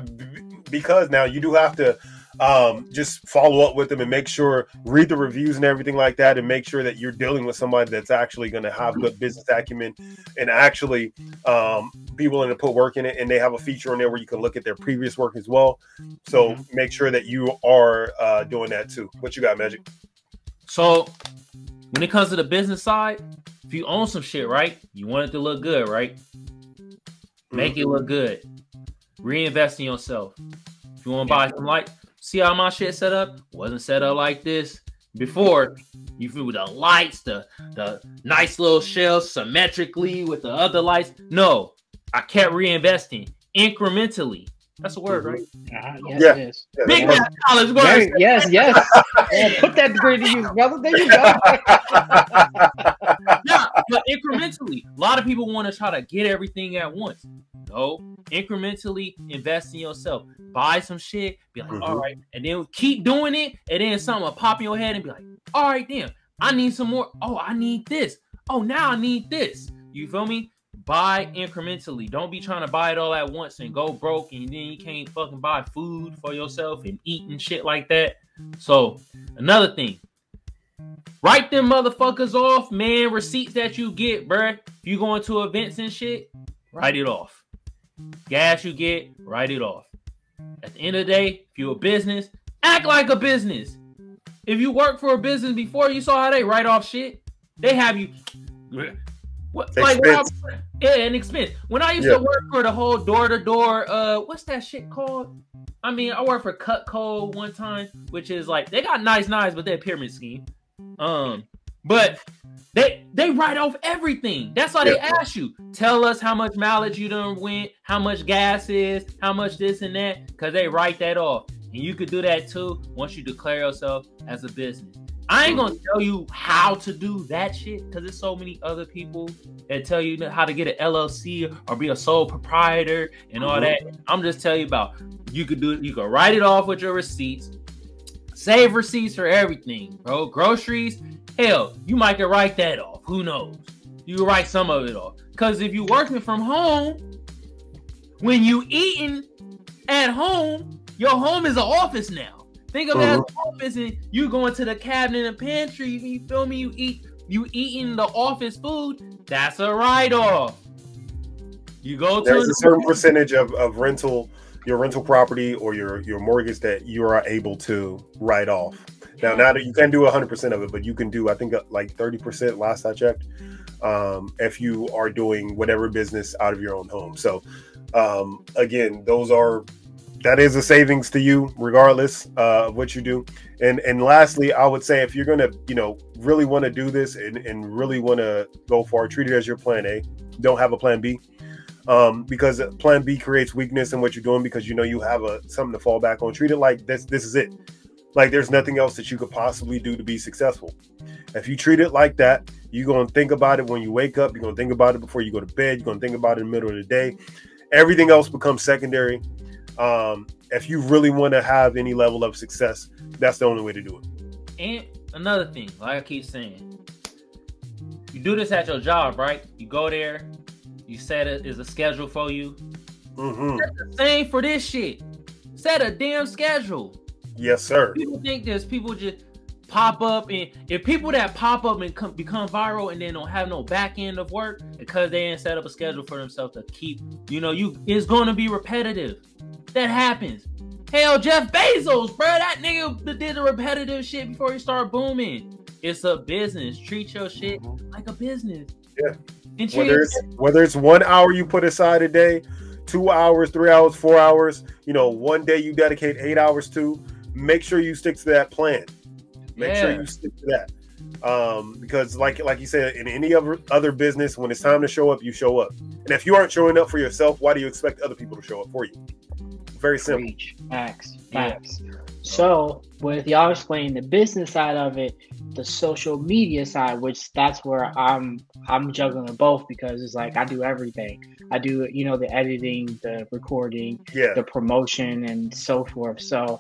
Because now you do have to um, just follow up with them and make sure, read the reviews and everything like that, and make sure that you're dealing with somebody that's actually going to have good business acumen and actually um, be willing to put work in it. And they have a feature on there where you can look at their previous work as well. So mm-hmm. make sure that you are uh, doing that too. What you got, Magic? So when it comes to the business side, if you own some shit, right, you want it to look good, right? Make mm-hmm. it look good. Reinvest in yourself. If you want to buy some light, see how my shit set up? Wasn't set up like this before. You feel the lights, the, the nice little shelves symmetrically with the other lights. No, I kept reinvesting incrementally. That's a word, right? Uh, yes, yeah. It is. Yeah, big ass college word. Yes, yes. Yeah, put that degree to use, brother. There you go. Yeah, but incrementally. A lot of people want to try to get everything at once. No, incrementally invest in yourself. Buy some shit. Be like, mm-hmm. all right. And then keep doing it. And then something will pop in your head and be like, all right, damn. I need some more. Oh, I need this. Oh, now I need this. You feel me? Buy incrementally. Don't be trying to buy it all at once and go broke, and then you can't fucking buy food for yourself and eat and shit like that. So another thing, write them motherfuckers off, man. Receipts that you get, bruh. If you going to events and shit, write it off. Gas you get, write it off. At the end of the day, if you're a business, act like a business. If you worked for a business before, you saw how they write off shit. They have you... What, like I, yeah, an expense. When I used yeah. to work for the whole door-to-door, uh, what's that shit called? I mean, I worked for Cutco one time, which is like they got nice knives, but they're a pyramid scheme. Um, but they they write off everything. That's why yeah. they ask you. Tell us how much mileage you done went, how much gas is, how much this and that, because they write that off. And you could do that too once you declare yourself as a business. I ain't gonna tell you how to do that shit because there's so many other people that tell you how to get an L L C or be a sole proprietor and all that. I'm just telling you about you could do it. You could write it off with your receipts. Save receipts for everything, bro. Groceries, hell, you might could write that off. Who knows? You could write some of it off because if you're working from home, when you eating at home, your home is an office now. Think of it as an office, and you going to the cabinet and pantry. You feel me? You eat, you eating the office food. That's a write-off. You go to there's a certain percentage of, of rental, your rental property or your your mortgage that you are able to write off. Now, now that you can do one hundred percent of it, but you can do I think like thirty percent last I checked. Um, if you are doing whatever business out of your own home, so um, again, those are. That is a savings to you, regardless uh, of what you do. And and lastly, I would say if you're gonna, you know, really want to do this and, and really want to go for it, treat it as your plan A. Don't have a plan B, um, because plan B creates weakness in what you're doing because you know you have a something to fall back on. Treat it like this. This is it. Like there's nothing else that you could possibly do to be successful. If you treat it like that, you're gonna think about it when you wake up. You're gonna think about it before you go to bed. You're gonna think about it in the middle of the day. Everything else becomes secondary. Um, if you really want to have any level of success, that's the only way to do it. And another thing, like I keep saying, you do this at your job, right? You go there, you set it is a schedule for you. Mm-hmm. That's the same for this shit. Set a damn schedule. Yes, sir. People think there's people just pop up, and if people that pop up and come, become viral and then don't have no back end of work because they ain't set up a schedule for themselves to keep, you know, you it's going to be repetitive. That happens. Hell, Jeff Bezos, bro, that nigga did the repetitive shit before he started booming. It's a business. Treat your shit like a business. Yeah. And whether it's whether it's one hour you put aside a day, two hours, three hours, four hours, you know, one day you dedicate eight hours to. Make sure you stick to that plan. Make yeah. sure you stick to that. Um, because like like you said, in any other other business, when it's time to show up, you show up. And if you aren't showing up for yourself, why do you expect other people to show up for you? Very simple. Facts. Facts. Yeah. So with y'all explaining the business side of it, the social media side, which that's where I'm I'm juggling both because it's like I do everything. I do, you know, the editing, the recording, yeah. the promotion and so forth. So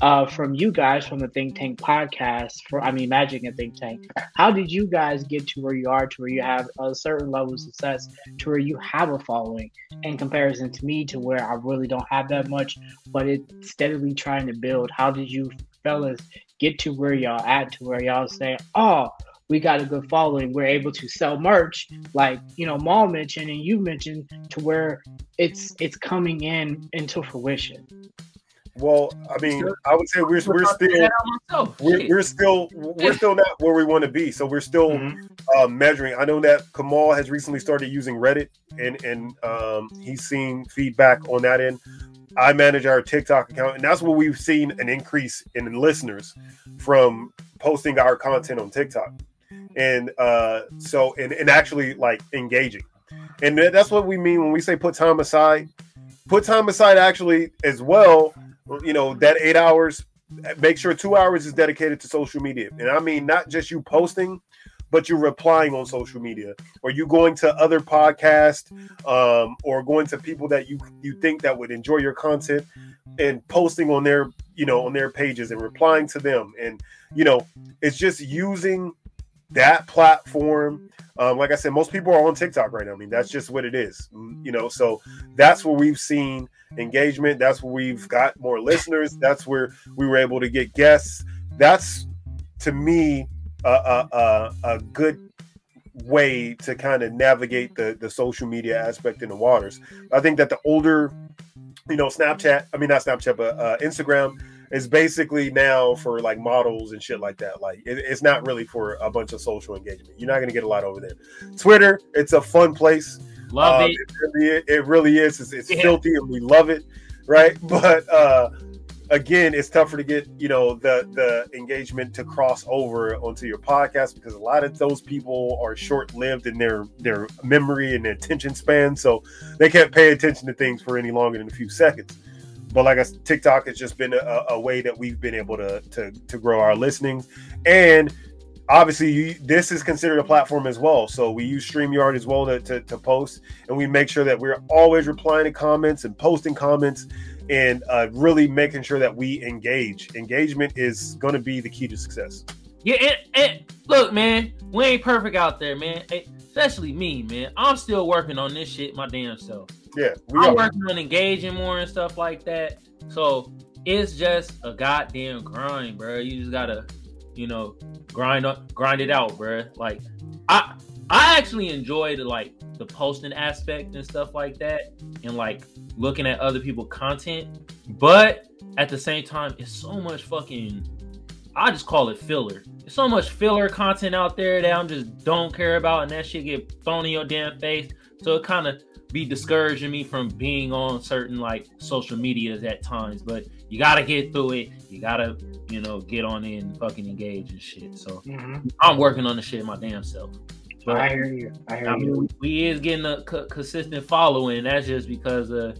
uh, from you guys from the Think Tank podcast, for I mean, Magic and Think Tank. How did you guys get to where you are, to where you have a certain level of success, to where you have a following, in comparison to me, to where I really don't have that much, but it's steadily trying to build? How did you fellas get to where y'all at, to where y'all say, oh, we got a good following, we're able to sell merch, like, you know, Maul mentioned and you mentioned, to where it's it's coming in into fruition? Well, I mean, I would say we're we're still we're, we're still we're still not where we want to be, so we're still mm-hmm. uh, measuring. I know that Kamal has recently started using Reddit, and and um, he's seen feedback on that end. I manage our TikTok account, and that's where we've seen an increase in listeners from posting our content on TikTok, and uh, so and, and actually like engaging, and that's what we mean when we say put time aside. Put time aside, actually, as well. You know, that eight hours, make sure two hours is dedicated to social media. And I mean, not just you posting, but you're replying on social media, or you going to other podcasts, um, or going to people that you, you think that would enjoy your content, and posting on their, you know, on their pages and replying to them. And, you know, it's just using that platform. Um, like I said, most people are on TikTok right now. I mean, that's just what it is, you know. So that's where we've seen engagement. That's where we've got more listeners. That's where we were able to get guests. That's, to me, a, a, a, a good way to kind of navigate the, the social media aspect in the waters. I think that the older, you know, Snapchat, I mean, not Snapchat, but uh, Instagram, it's basically now for like models and shit like that. Like it, it's not really for a bunch of social engagement. You're not going to get a lot over there. Twitter, it's a fun place. Love um, it. It really, it really is. It's, it's yeah. filthy, and we love it, right? But uh, again, it's tougher to get, you know, the the engagement to cross over onto your podcast, because a lot of those people are short lived in their their memory and their attention span, so they can't pay attention to things for any longer than a few seconds. But like I said, TikTok has just been a, a way that we've been able to, to to grow our listenings. And obviously, you, this is considered a platform as well. So we use StreamYard as well to, to, to post. And we make sure that we're always replying to comments and posting comments, and uh, really making sure that we engage. Engagement is going to be the key to success. Yeah, it, it, look, man, we ain't perfect out there, man. Especially me, man. I'm still working on this shit my damn self. Yeah, we I'm are. working on engaging more and stuff like that. So it's just a goddamn grind, bro. You just gotta, you know, grind up, grind it out, bro. Like I, I actually enjoy the like the posting aspect and stuff like that, and like looking at other people's content. But at the same time, it's so much fucking, I just call it filler. There's so much filler content out there that I'm just don't care about, and that shit get thrown in your damn face. So it kind of be discouraging me from being on certain like social medias at times, but you gotta get through it. You gotta, you know, get on in and fucking engage and shit. So mm-hmm. I'm working on the shit my damn self. But I hear you. I hear I mean, you. We is getting a co- consistent following. That's just because uh,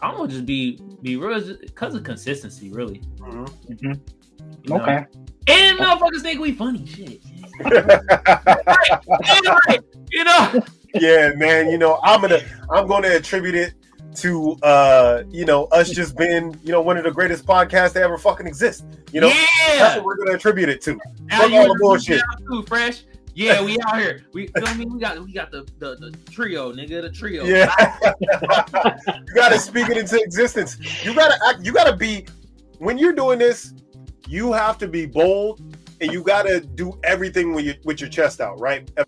I'm gonna just be be real, because of consistency, really. Mm-hmm. Mm-hmm. Okay. Know? And motherfuckers think we funny shit. right. And, right. You know. Yeah, man, you know, I'm gonna I'm gonna attribute it to uh, you know, us just being, you know, one of the greatest podcasts that ever fucking exist. You know, yeah. That's what we're gonna attribute it to. Fuck all the bullshit. Too, Fresh. Yeah, we out here. We feel me. We got we got the, the the trio, nigga. The trio. Yeah. You gotta speak it into existence. You gotta act, you gotta be, when you're doing this, you have to be bold, and you gotta do everything with your with your chest out, right? If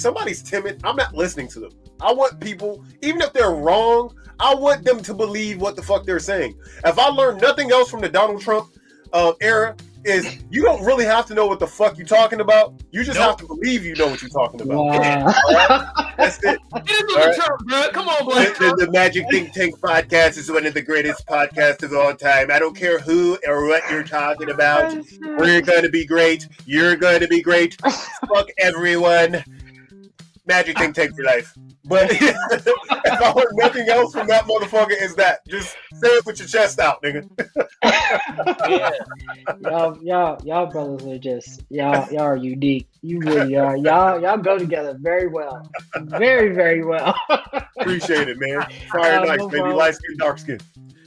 somebody's timid, I'm not listening to them. I want people, even if they're wrong, I want them to believe what the fuck they're saying. If I learned nothing else from the Donald Trump uh, era, is you don't really have to know what the fuck you're talking about. You just nope. have to believe you know what you're talking about. Wow. Right? That's it. It is right. Trump, bro. Come on, boy. The, the, the Magic Think Tank podcast is one of the greatest podcasts of all time. I don't care who or what you're talking about. We're going to be great. You're going to be great. Fuck everyone. Magic Think Tank for life. But if I want nothing else from that motherfucker, is that just say it with your chest out, nigga. Yeah. Y'all, y'all, y'all brothers are just y'all, y'all are unique. You really are. Y'all, y'all go together very well, very, very well. Appreciate it, man. Fire, uh, nice, no baby. Light skin, dark skin.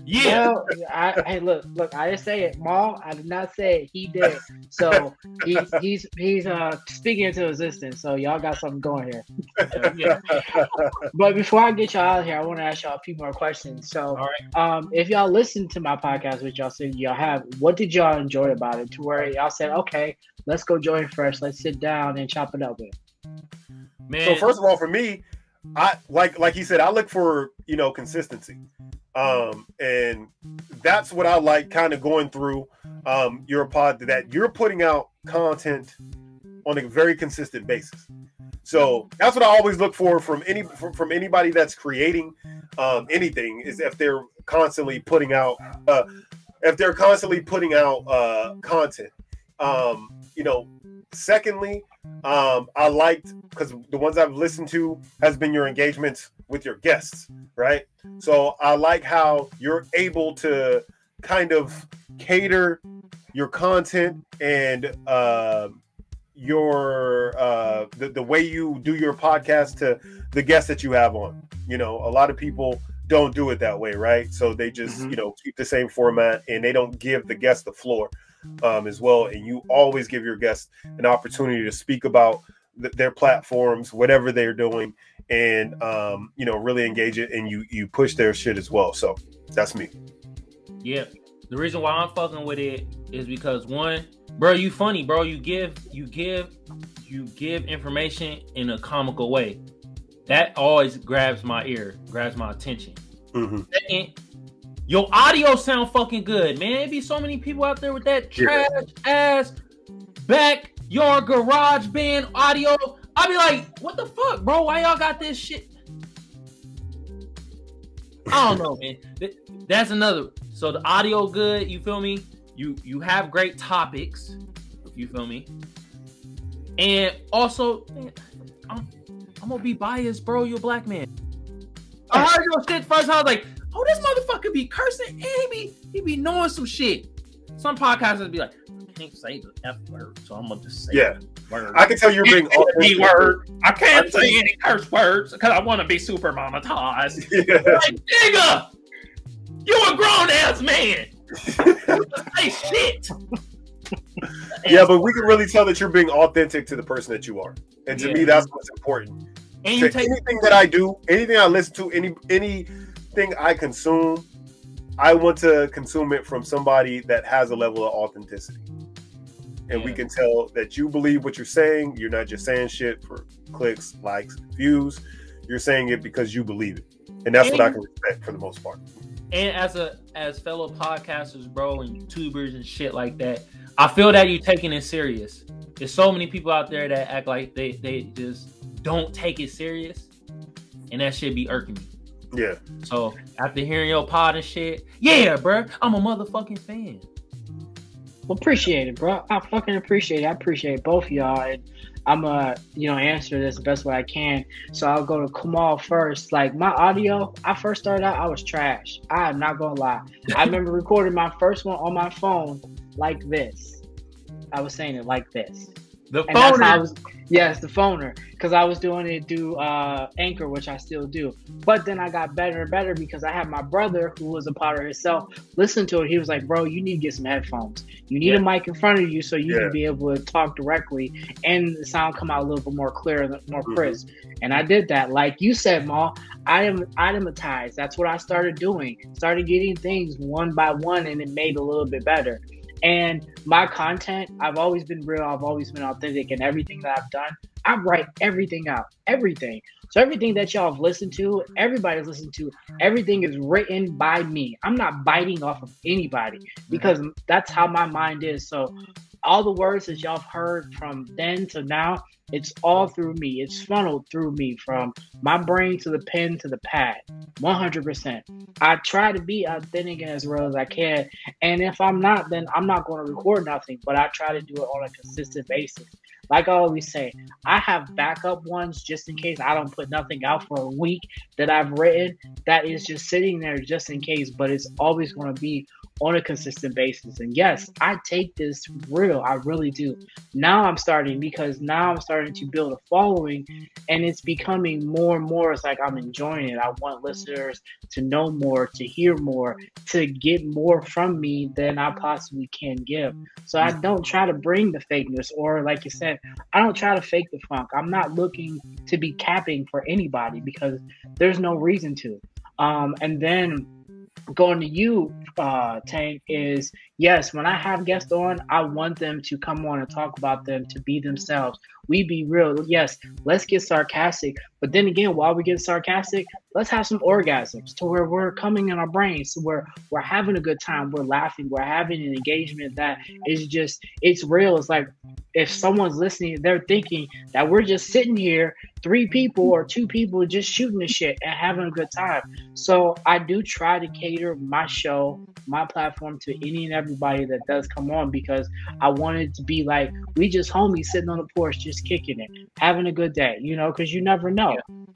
Yeah. Well, I, hey, look, look. I didn't say it, Maul. I did not say it. He did. So he's he's he's uh speaking into existence. So y'all got something going here. So, yeah. But before I get y'all out of here, I want to ask y'all a few more questions. So, all right. um, if y'all listen to my podcast, which y'all said y'all have, what did y'all enjoy about it? To where y'all said, okay, let's go join Fresh. Let's sit down and chop it up with. Man. So first of all, for me, I like like he said, I look for you know consistency. Um, and that's what I like kind of going through um, your pod, that you're putting out content on a very consistent basis. So that's what I always look for from any from, from anybody that's creating um, anything, is if they're constantly putting out uh, if they're constantly putting out uh, content. Um, you know, secondly, um, I liked, because the ones I've listened to has been your engagements with your guests, right? So I like how you're able to kind of cater your content and uh, your uh, the, the way you do your podcast to the guests that you have on. You know, a lot of people don't do it that way, right? So they just, mm-hmm. you know, keep the same format and they don't give the guests the floor. Um, as well, and you always give your guests an opportunity to speak about th- their platforms, whatever they're doing, and um, you know, really engage it, and you you push their shit as well. So that's me. Yeah, the reason why I'm fucking with it is because, one, bro, you funny, bro. You give you give you give information in a comical way. That always grabs my ear, grabs my attention. Mm-hmm. Second, your audio sound fucking good, man. It be so many people out there with that trash ass backyard garage band audio. I be like, what the fuck, bro? Why y'all got this shit? I don't know, man. That's another. So the audio good, you feel me? You you have great topics, you feel me? And also, man, I'm, I'm gonna be biased, bro. You're a black man. I heard your shit first. I was like, oh, this motherfucker be cursing and he be, he be knowing some shit. Some podcasters be like, I can't say the F word, so I'm going to just say yeah. the word. I can tell you're being all the word. I can't I say think... any curse words because I want to be super monetized. Yeah. Like, nigga, you a grown-ass man. You say shit. Yeah, but we can really tell that you're being authentic to the person that you are. And to yeah. me, that's what's important. And you take- anything that I do, anything I listen to, any any... thing I consume, I want to consume it from somebody that has a level of authenticity. And yeah. we can tell that you believe what you're saying. You're not just saying shit for clicks, likes, views. You're saying it because you believe it. And that's and, what I can respect for the most part. And as a as fellow podcasters, bro, and YouTubers and shit like that, I feel that you're taking it serious. There's so many people out there that act like they, they just don't take it serious. And that shit be irking me. Yeah. So after hearing your pod and shit, yeah, bro, I'm a motherfucking fan. Well, appreciate it, bro. I fucking appreciate it. I appreciate both of y'all, and I'm gonna, you know, answer this the best way I can. So I'll go to Kamal first. Like, my audio, I first started out, I was trash. I am not gonna lie. I remember recording my first one on my phone like this. I was saying it like this. The and phoner. I was, yes, the phoner. Because I was doing it through uh, Anchor, which I still do. But then I got better and better because I had my brother, who was a potter himself, listen to it. He was like, bro, you need to get some headphones. You need yeah. a mic in front of you so you yeah. can be able to talk directly and the sound come out a little bit more clear, more mm-hmm. crisp. And I did that. Like you said, Ma, I am automatized. That's what I started doing. Started getting things one by one, and it made a little bit better. And my content, I've always been real. I've always been authentic in everything that I've done. I write everything out, everything. So everything that y'all have listened to, everybody's listened to, everything is written by me. I'm not biting off of anybody because that's how my mind is. So all the words that y'all have heard from then to now, it's all through me. It's funneled through me from my brain to the pen to the pad, one hundred percent. I try to be authentic and as real as I can. And if I'm not, then I'm not going to record nothing, but I try to do it on a consistent basis. Like I always say, I have backup ones just in case I don't put nothing out for a week that I've written that is just sitting there just in case, but it's always going to be on a consistent basis. And yes, I take this real. I really do. Now I'm starting because now I'm starting to build a following, and it's becoming more and more. It's like I'm enjoying it. I want listeners to know more, to hear more, to get more from me than I possibly can give. So I don't try to bring the fakeness, or like you said, I don't try to fake the funk. I'm not looking to be capping for anybody because there's no reason to. Um, and then going to you, uh, Tank, is yes, when I have guests on, I want them to come on and talk about them, to be themselves. We be real. Yes, let's get sarcastic. But then again, while we get sarcastic, let's have some orgasms to where we're coming in our brains, to where we're having a good time, we're laughing, we're having an engagement that is just, it's real. It's like if someone's listening, they're thinking that we're just sitting here, three people or two people just shooting the shit and having a good time. So I do try to cater my show, my platform to any and everybody that does come on, because I want it to be like, we just homies sitting on the porch, just kicking it, having a good day, you know, because you never know.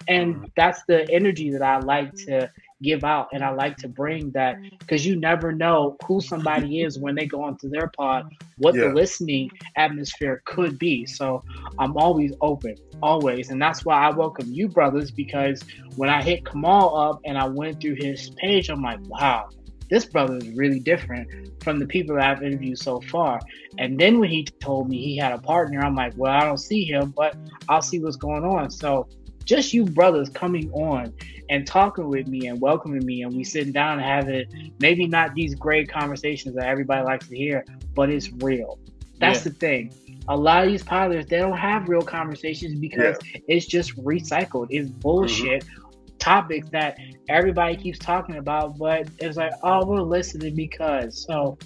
And that's the energy that I like to give out, and I like to bring that, because you never know who somebody is when they go onto their pod, what yeah. the listening atmosphere could be. So I'm always open, always. And that's why I welcome you brothers, because when I hit Kamal up and I went through his page, I'm like, wow, this brother is really different from the people that I've interviewed so far. And then when he told me he had a partner, I'm like, well, I don't see him, but I'll see what's going on. So just you brothers coming on and talking with me and welcoming me, and we sitting down and having maybe not these great conversations that everybody likes to hear, but it's real. That's yeah. the thing. A lot of these pilots, they don't have real conversations because yeah. it's just recycled. It's bullshit. Mm-hmm. Topics that everybody keeps talking about, but it's like, oh, we're listening because. So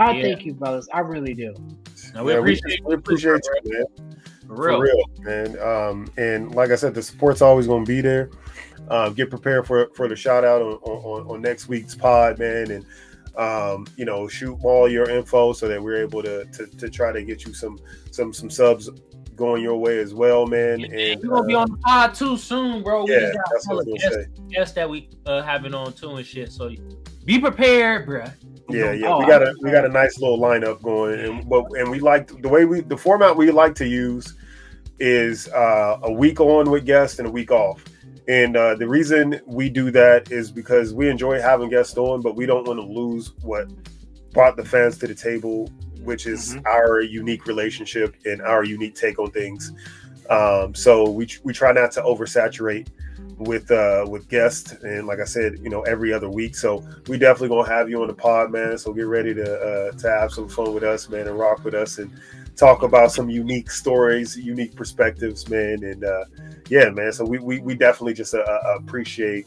I yeah. thank you, brothers. I really do. No, we, yeah, appreciate we, we appreciate you, man. For real, for real man. Um, and like I said, the support's always going to be there. Uh, get prepared for for the shout out on, on, on next week's pod, man. And um, you know, shoot all your info so that we're able to to, to try to get you some some some subs going your way as well, man. And, and you're gonna uh, be on the pod too soon, bro. Yeah, we got that's what I was gonna guests, say. guests that we uh, having on too and shit. So be prepared, bro. Yeah, yeah. Oh, we got a we got a nice little lineup going, and but and we like the way we the format we like to use is uh, a week on with guests and a week off. And uh, the reason we do that is because we enjoy having guests on, but we don't want to lose what brought the fans to the table, which is mm-hmm. our unique relationship and our unique take on things. Um, so we we try not to oversaturate with uh, with guests, and like I said, you know, every other week. So we definitely gonna have you on the pod, man. So get ready to uh, to have some fun with us, man, and rock with us and talk about some unique stories, unique perspectives, man. And uh, yeah, man. So we we, we definitely just uh, appreciate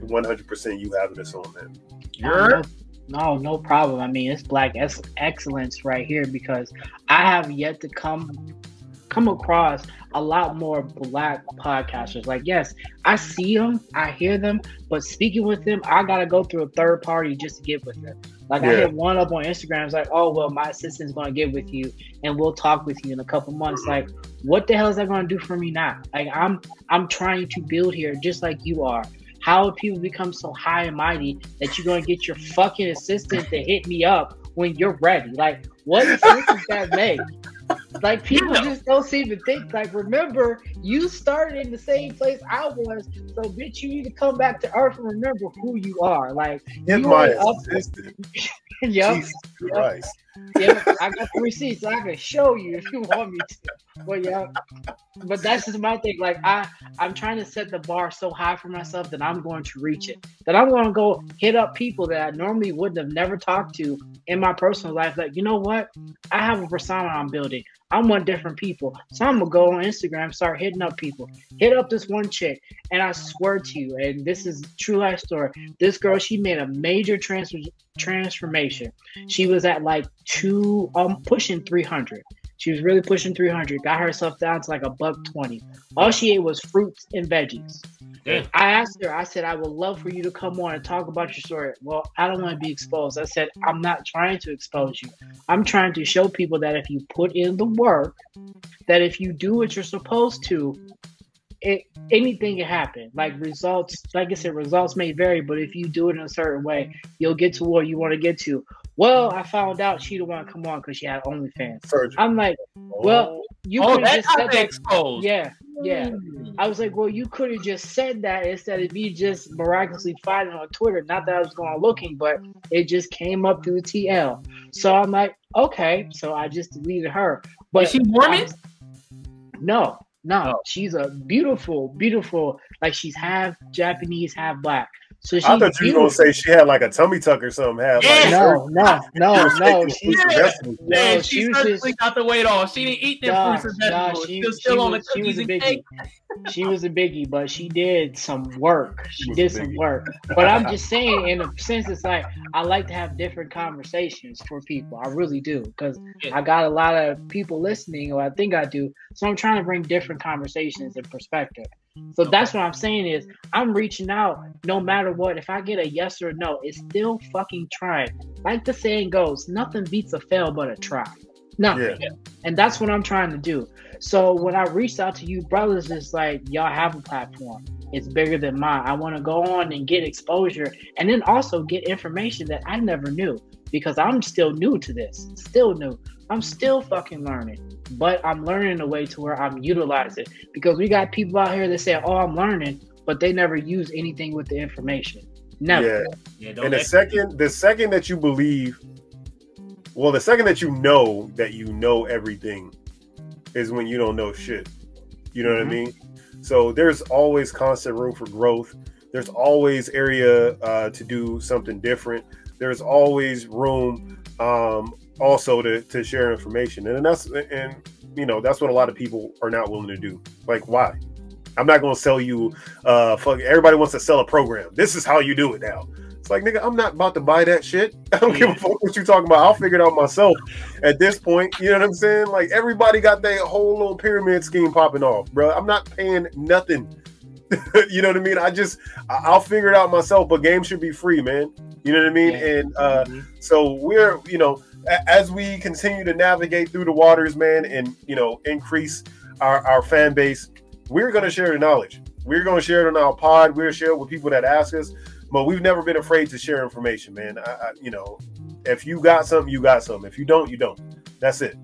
one hundred percent you having us on, man. You're- No, no problem. I mean, it's Black ex- excellence right here, because I have yet to come come across a lot more Black podcasters. Like, yes, I see them, I hear them, but speaking with them, I got to go through a third party just to get with them. Like yeah. I hit one up on Instagram. It's like, oh, well, my assistant's going to get with you and we'll talk with you in a couple months. Like, what the hell is that going to do for me now? Like, I'm I'm trying to build here just like you are. How would people become so high and mighty that you're going to get your fucking assistant to hit me up when you're ready? Like, what sense does that make? Like, people just don't seem to think. Like, remember, you started in the same place I was, so, bitch, you need to come back to earth and remember who you are. Like, you my assistant. Yep. Jesus yep. Christ. Yeah, I got the receipts. So I can show you if you want me to. But yeah, but that's just my thing. Like I, I'm trying to set the bar so high for myself that I'm going to reach it. That I'm going to go hit up people that I normally wouldn't have never talked to in my personal life. Like, you know what? I have a persona I'm building. I want different people. So I'm going to go on Instagram, start hitting up people. Hit up this one chick, and I swear to you, and this is a true life story. This girl, she made a major trans- transformation. She was at like two, um, pushing three hundred. She was really pushing three hundred, got herself down to like a buck twenty. All she ate was fruits and veggies. Yeah. I asked her, I said, I would love for you to come on and talk about your story. Well, I don't want to be exposed. I said, I'm not trying to expose you. I'm trying to show people that if you put in the work, that if you do what you're supposed to, it, anything can happen. Like results, like I said, results may vary, but if you do it in a certain way, you'll get to where you want to get to. Well, I found out she didn't want to come on because she had OnlyFans. Surgery. I'm like, well, you oh, could have just said that. Exposed. Yeah, yeah. I was like, well, you could have just said that instead of me just miraculously finding on Twitter. Not that I was going looking, but it just came up through T L. So I'm like, okay. So I just deleted her. But is she Mormon? No, no. Oh. She's a beautiful, beautiful. Like she's half Japanese, half black. So I thought you beautiful. were gonna say she had like a tummy tuck or something. Had, like, no, no, no, no. She, yeah. no, she, she certainly just, got the weight off. She didn't eat them nah, fruits and vegetables. Nah, she, she was still she on was, the cookies and cake. She was a biggie, but she did some work. She, she did some work. But I'm just saying, in a sense, it's like I like to have different conversations for people. I really do because yeah. I got a lot of people listening, or I think I do. So I'm trying to bring different conversations and perspective. So that's what I'm saying is I'm reaching out no matter what. If I get a yes or a no, it's still fucking trying. Like the saying goes, nothing beats a fail but a try. Nothing. Yeah. And that's what I'm trying to do. So when I reached out to you brothers, it's like, y'all have a platform. It's bigger than mine. I want to go on and get exposure and then also get information that I never knew because I'm still new to this. Still new. I'm still fucking learning. But I'm learning a way to where I'm utilizing it because we got people out here that say, oh, I'm learning, but they never use anything with the information. Never. Yeah. Yeah, and the second, the second that you believe, well, the second that you know that you know everything is when you don't know shit. You know mm-hmm. what I mean? So there's always constant room for growth. There's always area uh, to do something different. There's always room um, also to, to share information. And that's, and you know, that's what a lot of people are not willing to do. Like, why? I'm not going to sell you, uh, fuck, everybody wants to sell a program. This is how you do it now. It's like, nigga, I'm not about to buy that shit. I don't yeah. give a fuck what you're talking about. I'll figure it out myself at this point. You know what I'm saying? Like, everybody got their whole little pyramid scheme popping off, bro. I'm not paying nothing. You know what I mean? I just, I'll figure it out myself, but games should be free, man. You know what I mean? Yeah. And uh, mm-hmm. so we're, you know, as we continue to navigate through the waters, man, and, you know, increase our, our fan base, we're going to share the knowledge. We're going to share it on our pod. We're share it with people that ask us, but we've never been afraid to share information, man. I, I, you know, if you got something, you got something. If you don't, you don't. That's it.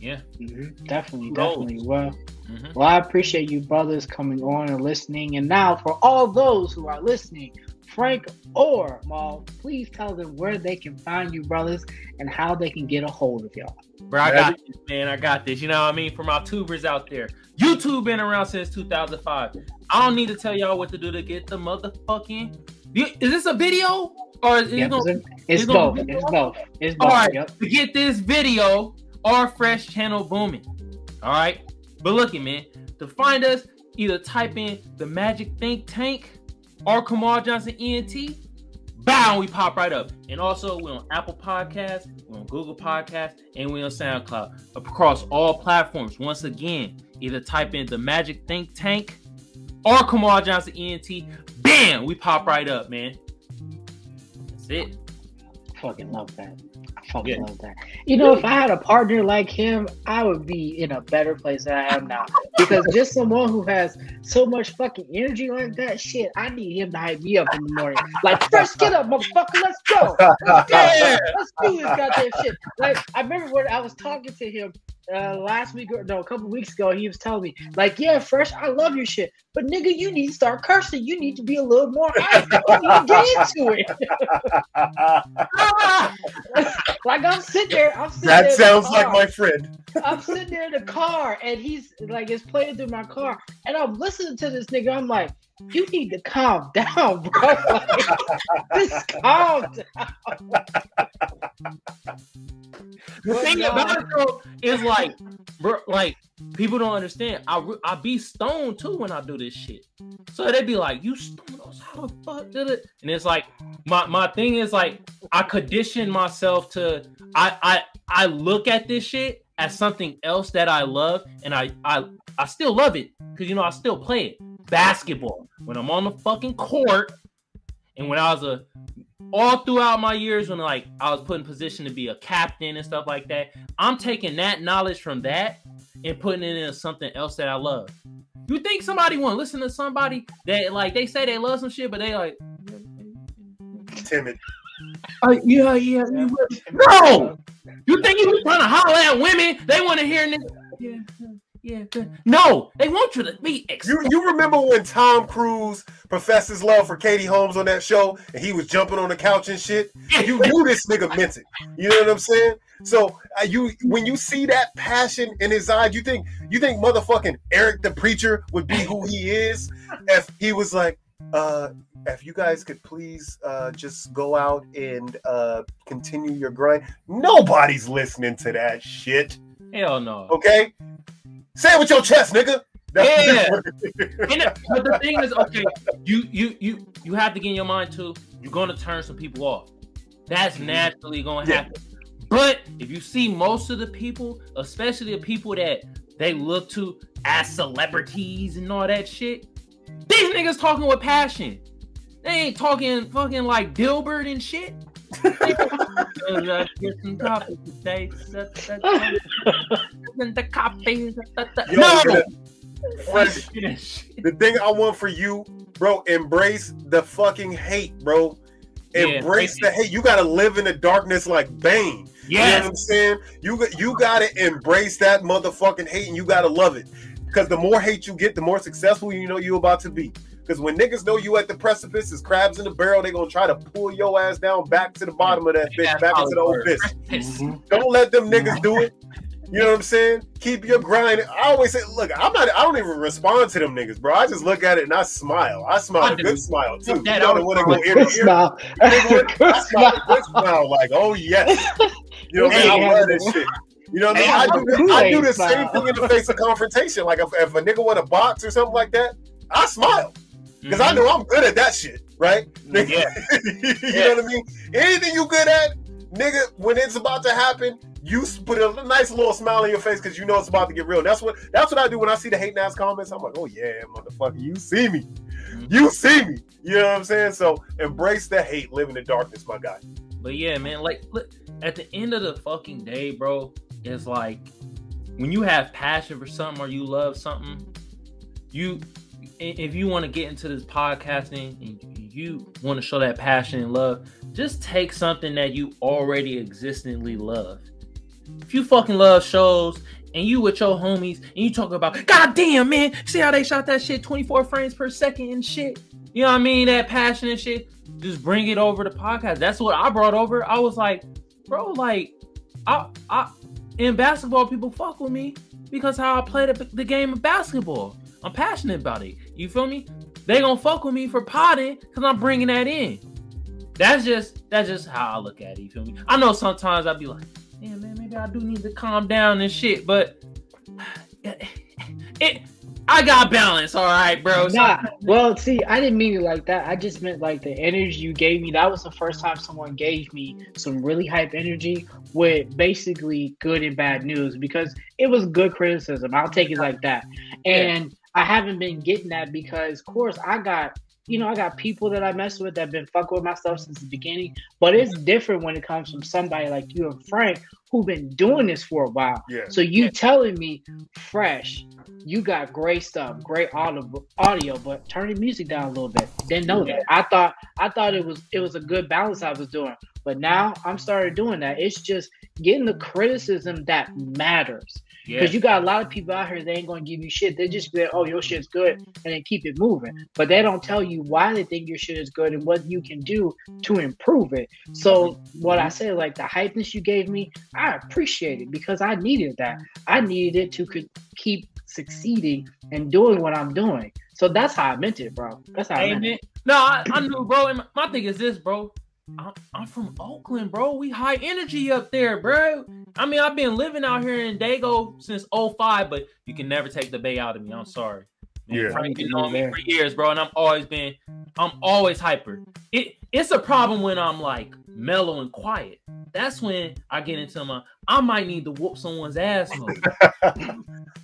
Yeah, mm-hmm. definitely. Definitely. Well, mm-hmm. well, I appreciate you brothers coming on and listening. And now for all those who are listening, Frank or Mal, please tell them where they can find you brothers and how they can get a hold of y'all. Bro, I got this, man. I got this. You know what I mean? For my tubers out there, YouTube been around since two thousand five. I don't need to tell y'all what to do to get the motherfucking... Is this a video? Or is yep, it gonna... It's, it's both. Gonna it's both. It's both. All right. Yep. To get this video, our Fresh channel booming. All right? But look it, man. To find us, either type in the Magic Think Tank or Kamal Johnson E N T, bow, we pop right up. And also, we're on Apple Podcasts, we're on Google Podcasts, and we're on SoundCloud across all platforms. Once again, either type in the Magic Think Tank or Kamal Johnson E N T, bam, we pop right up, man. That's it. I fucking love that. I fucking yeah. love that. You know, if I had a partner like him, I would be in a better place than I am now. Because just someone who has so much fucking energy like that, shit, I need him to hype me up in the morning. Like, first, get up, motherfucker, let's go. Let's, go. Let's do this goddamn shit. Like, I remember when I was talking to him uh, last week, or no, a couple weeks ago, he was telling me, like, yeah, Fresh, I love your shit. But, nigga, you need to start cursing. You need to be a little more active. You need to get into it. Like, I'm sitting there. I'm sitting that there sounds the like my friend. I'm sitting there in the car, and he's, like, it's playing through my car. And I'm listening to this nigga. I'm like, you need to calm down, bro. Like, just calm down. The thing God. about it, bro, is, like, bro, like, people don't understand. I, re- I be stoned, too, when I do this shit. So they be like, you stoned us? How the fuck did it? And it's like, my, my thing is, like, I condition myself to, I, I I look at this shit as something else that I love, and I, I, I still love it, because, you know, I still play it. Basketball. When I'm on the fucking court, and when I was a, all throughout my years when, like, I was put in position to be a captain and stuff like that, I'm taking that knowledge from that and putting it in something else that I love. You think somebody want to listen to somebody that like they say they love some shit, but they like timid. Uh, yeah, yeah, yeah. No, you think you trying to holler at women? They want to hear this. Yeah, yeah, yeah. No, they want you to be. You, you remember when Tom Cruise professed his love for Katie Holmes on that show, and he was jumping on the couch and shit? You knew this nigga meant it. You know what I'm saying? So uh, you, when you see that passion in his eyes, you think you think motherfucking Eric the Preacher would be who he is if he was like, uh, if you guys could please uh, just go out and uh, continue your grind. Nobody's listening to that shit. Hell no. Okay, say it with your chest, nigga. That's yeah. And the, but the thing is, okay, you you you you have to get in your mind too. You're gonna turn some people off. That's naturally gonna happen. Yeah. But if you see most of the people, especially the people that they look to as celebrities and all that shit, these niggas talking with passion. They ain't talking fucking like Dilbert and shit. The thing I want for you, bro, embrace the fucking hate, bro. Embrace yeah, the hate. You gotta live in the darkness like Bane. Yes. You know what I'm saying? You you gotta embrace that motherfucking hate, and you gotta love it. Because the more hate you get, the more successful you know you're about to be. Because when niggas know you at the precipice, is crabs in the barrel, they gonna try to pull your ass down back to the bottom of that bitch, back into the old fist. Mm-hmm. Don't let them niggas do it. You know what I'm saying? Keep your grind. I always say, look, I'm not. I don't even respond to them niggas, bro. I just look at it and I smile. I smile I a good smile too. You know the one that go ear to ear. Smile. I smile a good smile, like, oh yes. You know what I mean? I love that shit. You know what I mean? I do, I do the same thing in the face of confrontation. Like if, if a nigga want to box or something like that, I smile because mm-hmm. I know I'm good at that shit, right? Yeah. you yeah. know what I mean? Anything you good at, nigga, when it's about to happen. You put a nice little smile on your face because you know it's about to get real. That's what that's what I do when I see the hating ass comments. I'm like, oh yeah, motherfucker, you see me, you see me. You know what I'm saying? So embrace the hate, live in the darkness, my guy. But yeah, man, like look, at the end of the fucking day, bro, it's like when you have passion for something or you love something, you if you want to get into this podcasting and you want to show that passion and love, just take something that you already existently love. If you fucking love shows and you with your homies and you talk about, God damn, man, see how they shot that shit twenty-four frames per second and shit. You know what I mean? That passion and shit. Just bring it over to podcast. That's what I brought over. I was like, bro, like, I, I, in basketball, people fuck with me because how I play the, the game of basketball. I'm passionate about it. You feel me? They gonna fuck with me for potting because I'm bringing that in. That's just, that's just how I look at it. You feel me? I know sometimes I'd be like, yeah, man, maybe I do need to calm down and shit, but it, it I got balance, all right, bro. Nah, well, see, I didn't mean it like that. I just meant like the energy you gave me. That was the first time someone gave me some really hype energy with basically good and bad news because it was good criticism. I'll take it like that. And yeah. I haven't been getting that because, of course, I got... You know, I got people that I mess with that have been fucking with myself since the beginning, but it's different when it comes from somebody like you and Frank who've been doing this for a while. Yeah. So you yeah. telling me, Fresh, you got great stuff, great audio, audio, but turn the music down a little bit. Didn't know yeah. that. I thought I thought it was it was a good balance I was doing, but now I'm started doing that. It's just getting the criticism that matters. Because yeah. you got a lot of people out here, they ain't going to give you shit. They just be like, oh, your shit's good, and then keep it moving. But they don't tell you why they think your shit is good and what you can do to improve it. So what I say, like the hypeness you gave me, I appreciate it because I needed that. I needed it to keep succeeding and doing what I'm doing. So that's how I meant it, bro. That's how Amen. I meant it. No, I, I knew, bro. And my thing is this, bro. I'm, I'm from Oakland, bro. We high energy up there, bro. I mean, I've been living out here in Dago since oh five, but you can never take the Bay out of me. I'm sorry. Man, yeah, I've been on me for years, bro, and I'm always been, I'm always hyper. It, it's a problem when I'm like mellow and quiet. That's when I get into my. I might need to whoop someone's ass.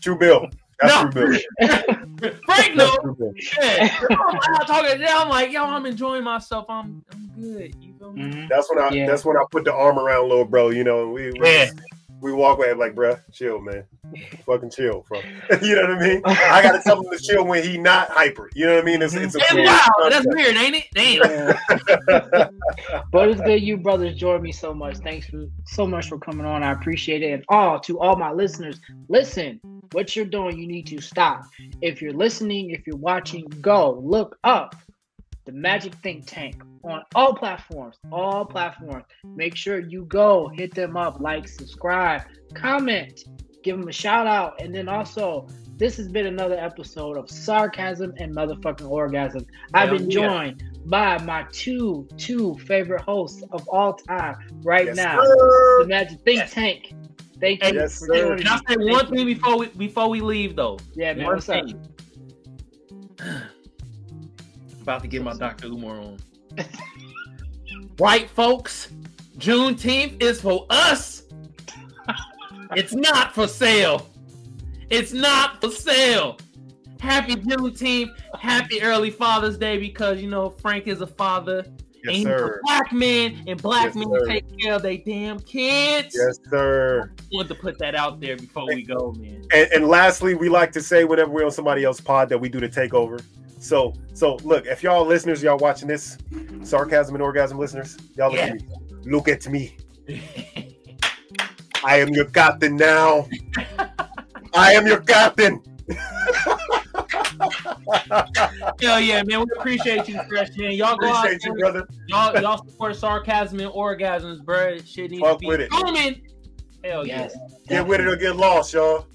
True Bill. That's no. True Bill. Frank, no. Yeah. I'm not talking. Yeah, I'm like, yo, I'm enjoying myself. I'm, I'm good. You feel me? Mm-hmm. That's when I. Yeah. That's when I put the arm around little bro. You know, we. we yeah. we walk away like, bruh, chill, man. Fucking chill, bro. You know what I mean? I gotta tell him to chill when he not hyper. You know what I mean? It's, it's a hey, wow, that's weird, ain't it? Damn. But it's good you brothers joined me so much. Thanks for, so much for coming on. I appreciate it. And all to all my listeners, listen, what you're doing, you need to stop. If you're listening, if you're watching, go look up the Magic Think Tank on all platforms, all platforms. Make sure you go hit them up, like, subscribe, comment, give them a shout out. And then also, this has been another episode of Sarcasm and Motherfucking Orgasm. I've been joined by my two, two favorite hosts of all time right yes, now, sir. The Magic Think yes. Tank. Thank you. Yes, for doing Can I say Thank one you. thing before we, before we leave, though? Yeah, man, what's up? About to get my Doctor Umar on. Right, folks, Juneteenth is for us. It's not for sale. It's not for sale. Happy Juneteenth. Happy early Father's Day, because, you know, Frank is a father. Yes, and he's sir. a black man, and black yes, men sir. take care of their damn kids. Yes, sir. I wanted to put that out there before we go, man. And, and lastly, we like to say whenever we're on somebody else's pod that we do the takeover. So, so look, if y'all listeners, y'all watching this, Sarcasm and Orgasm listeners, y'all look yeah. at me. Look at me. I am your captain now. I am your captain. Hell yeah, man. We appreciate you, Fresh, man. Y'all go appreciate out you, brother. Y'all, y'all support Sarcasm and Orgasms, bro. Shit needs Fuck to be with it. Coming. Hell yes, yeah. Definitely. Get with it or get lost, y'all.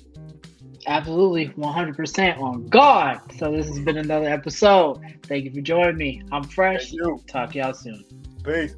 Absolutely, one hundred percent on God. So this has been another episode. Thank you for joining me. I'm Fresh. Talk to y'all soon. Peace.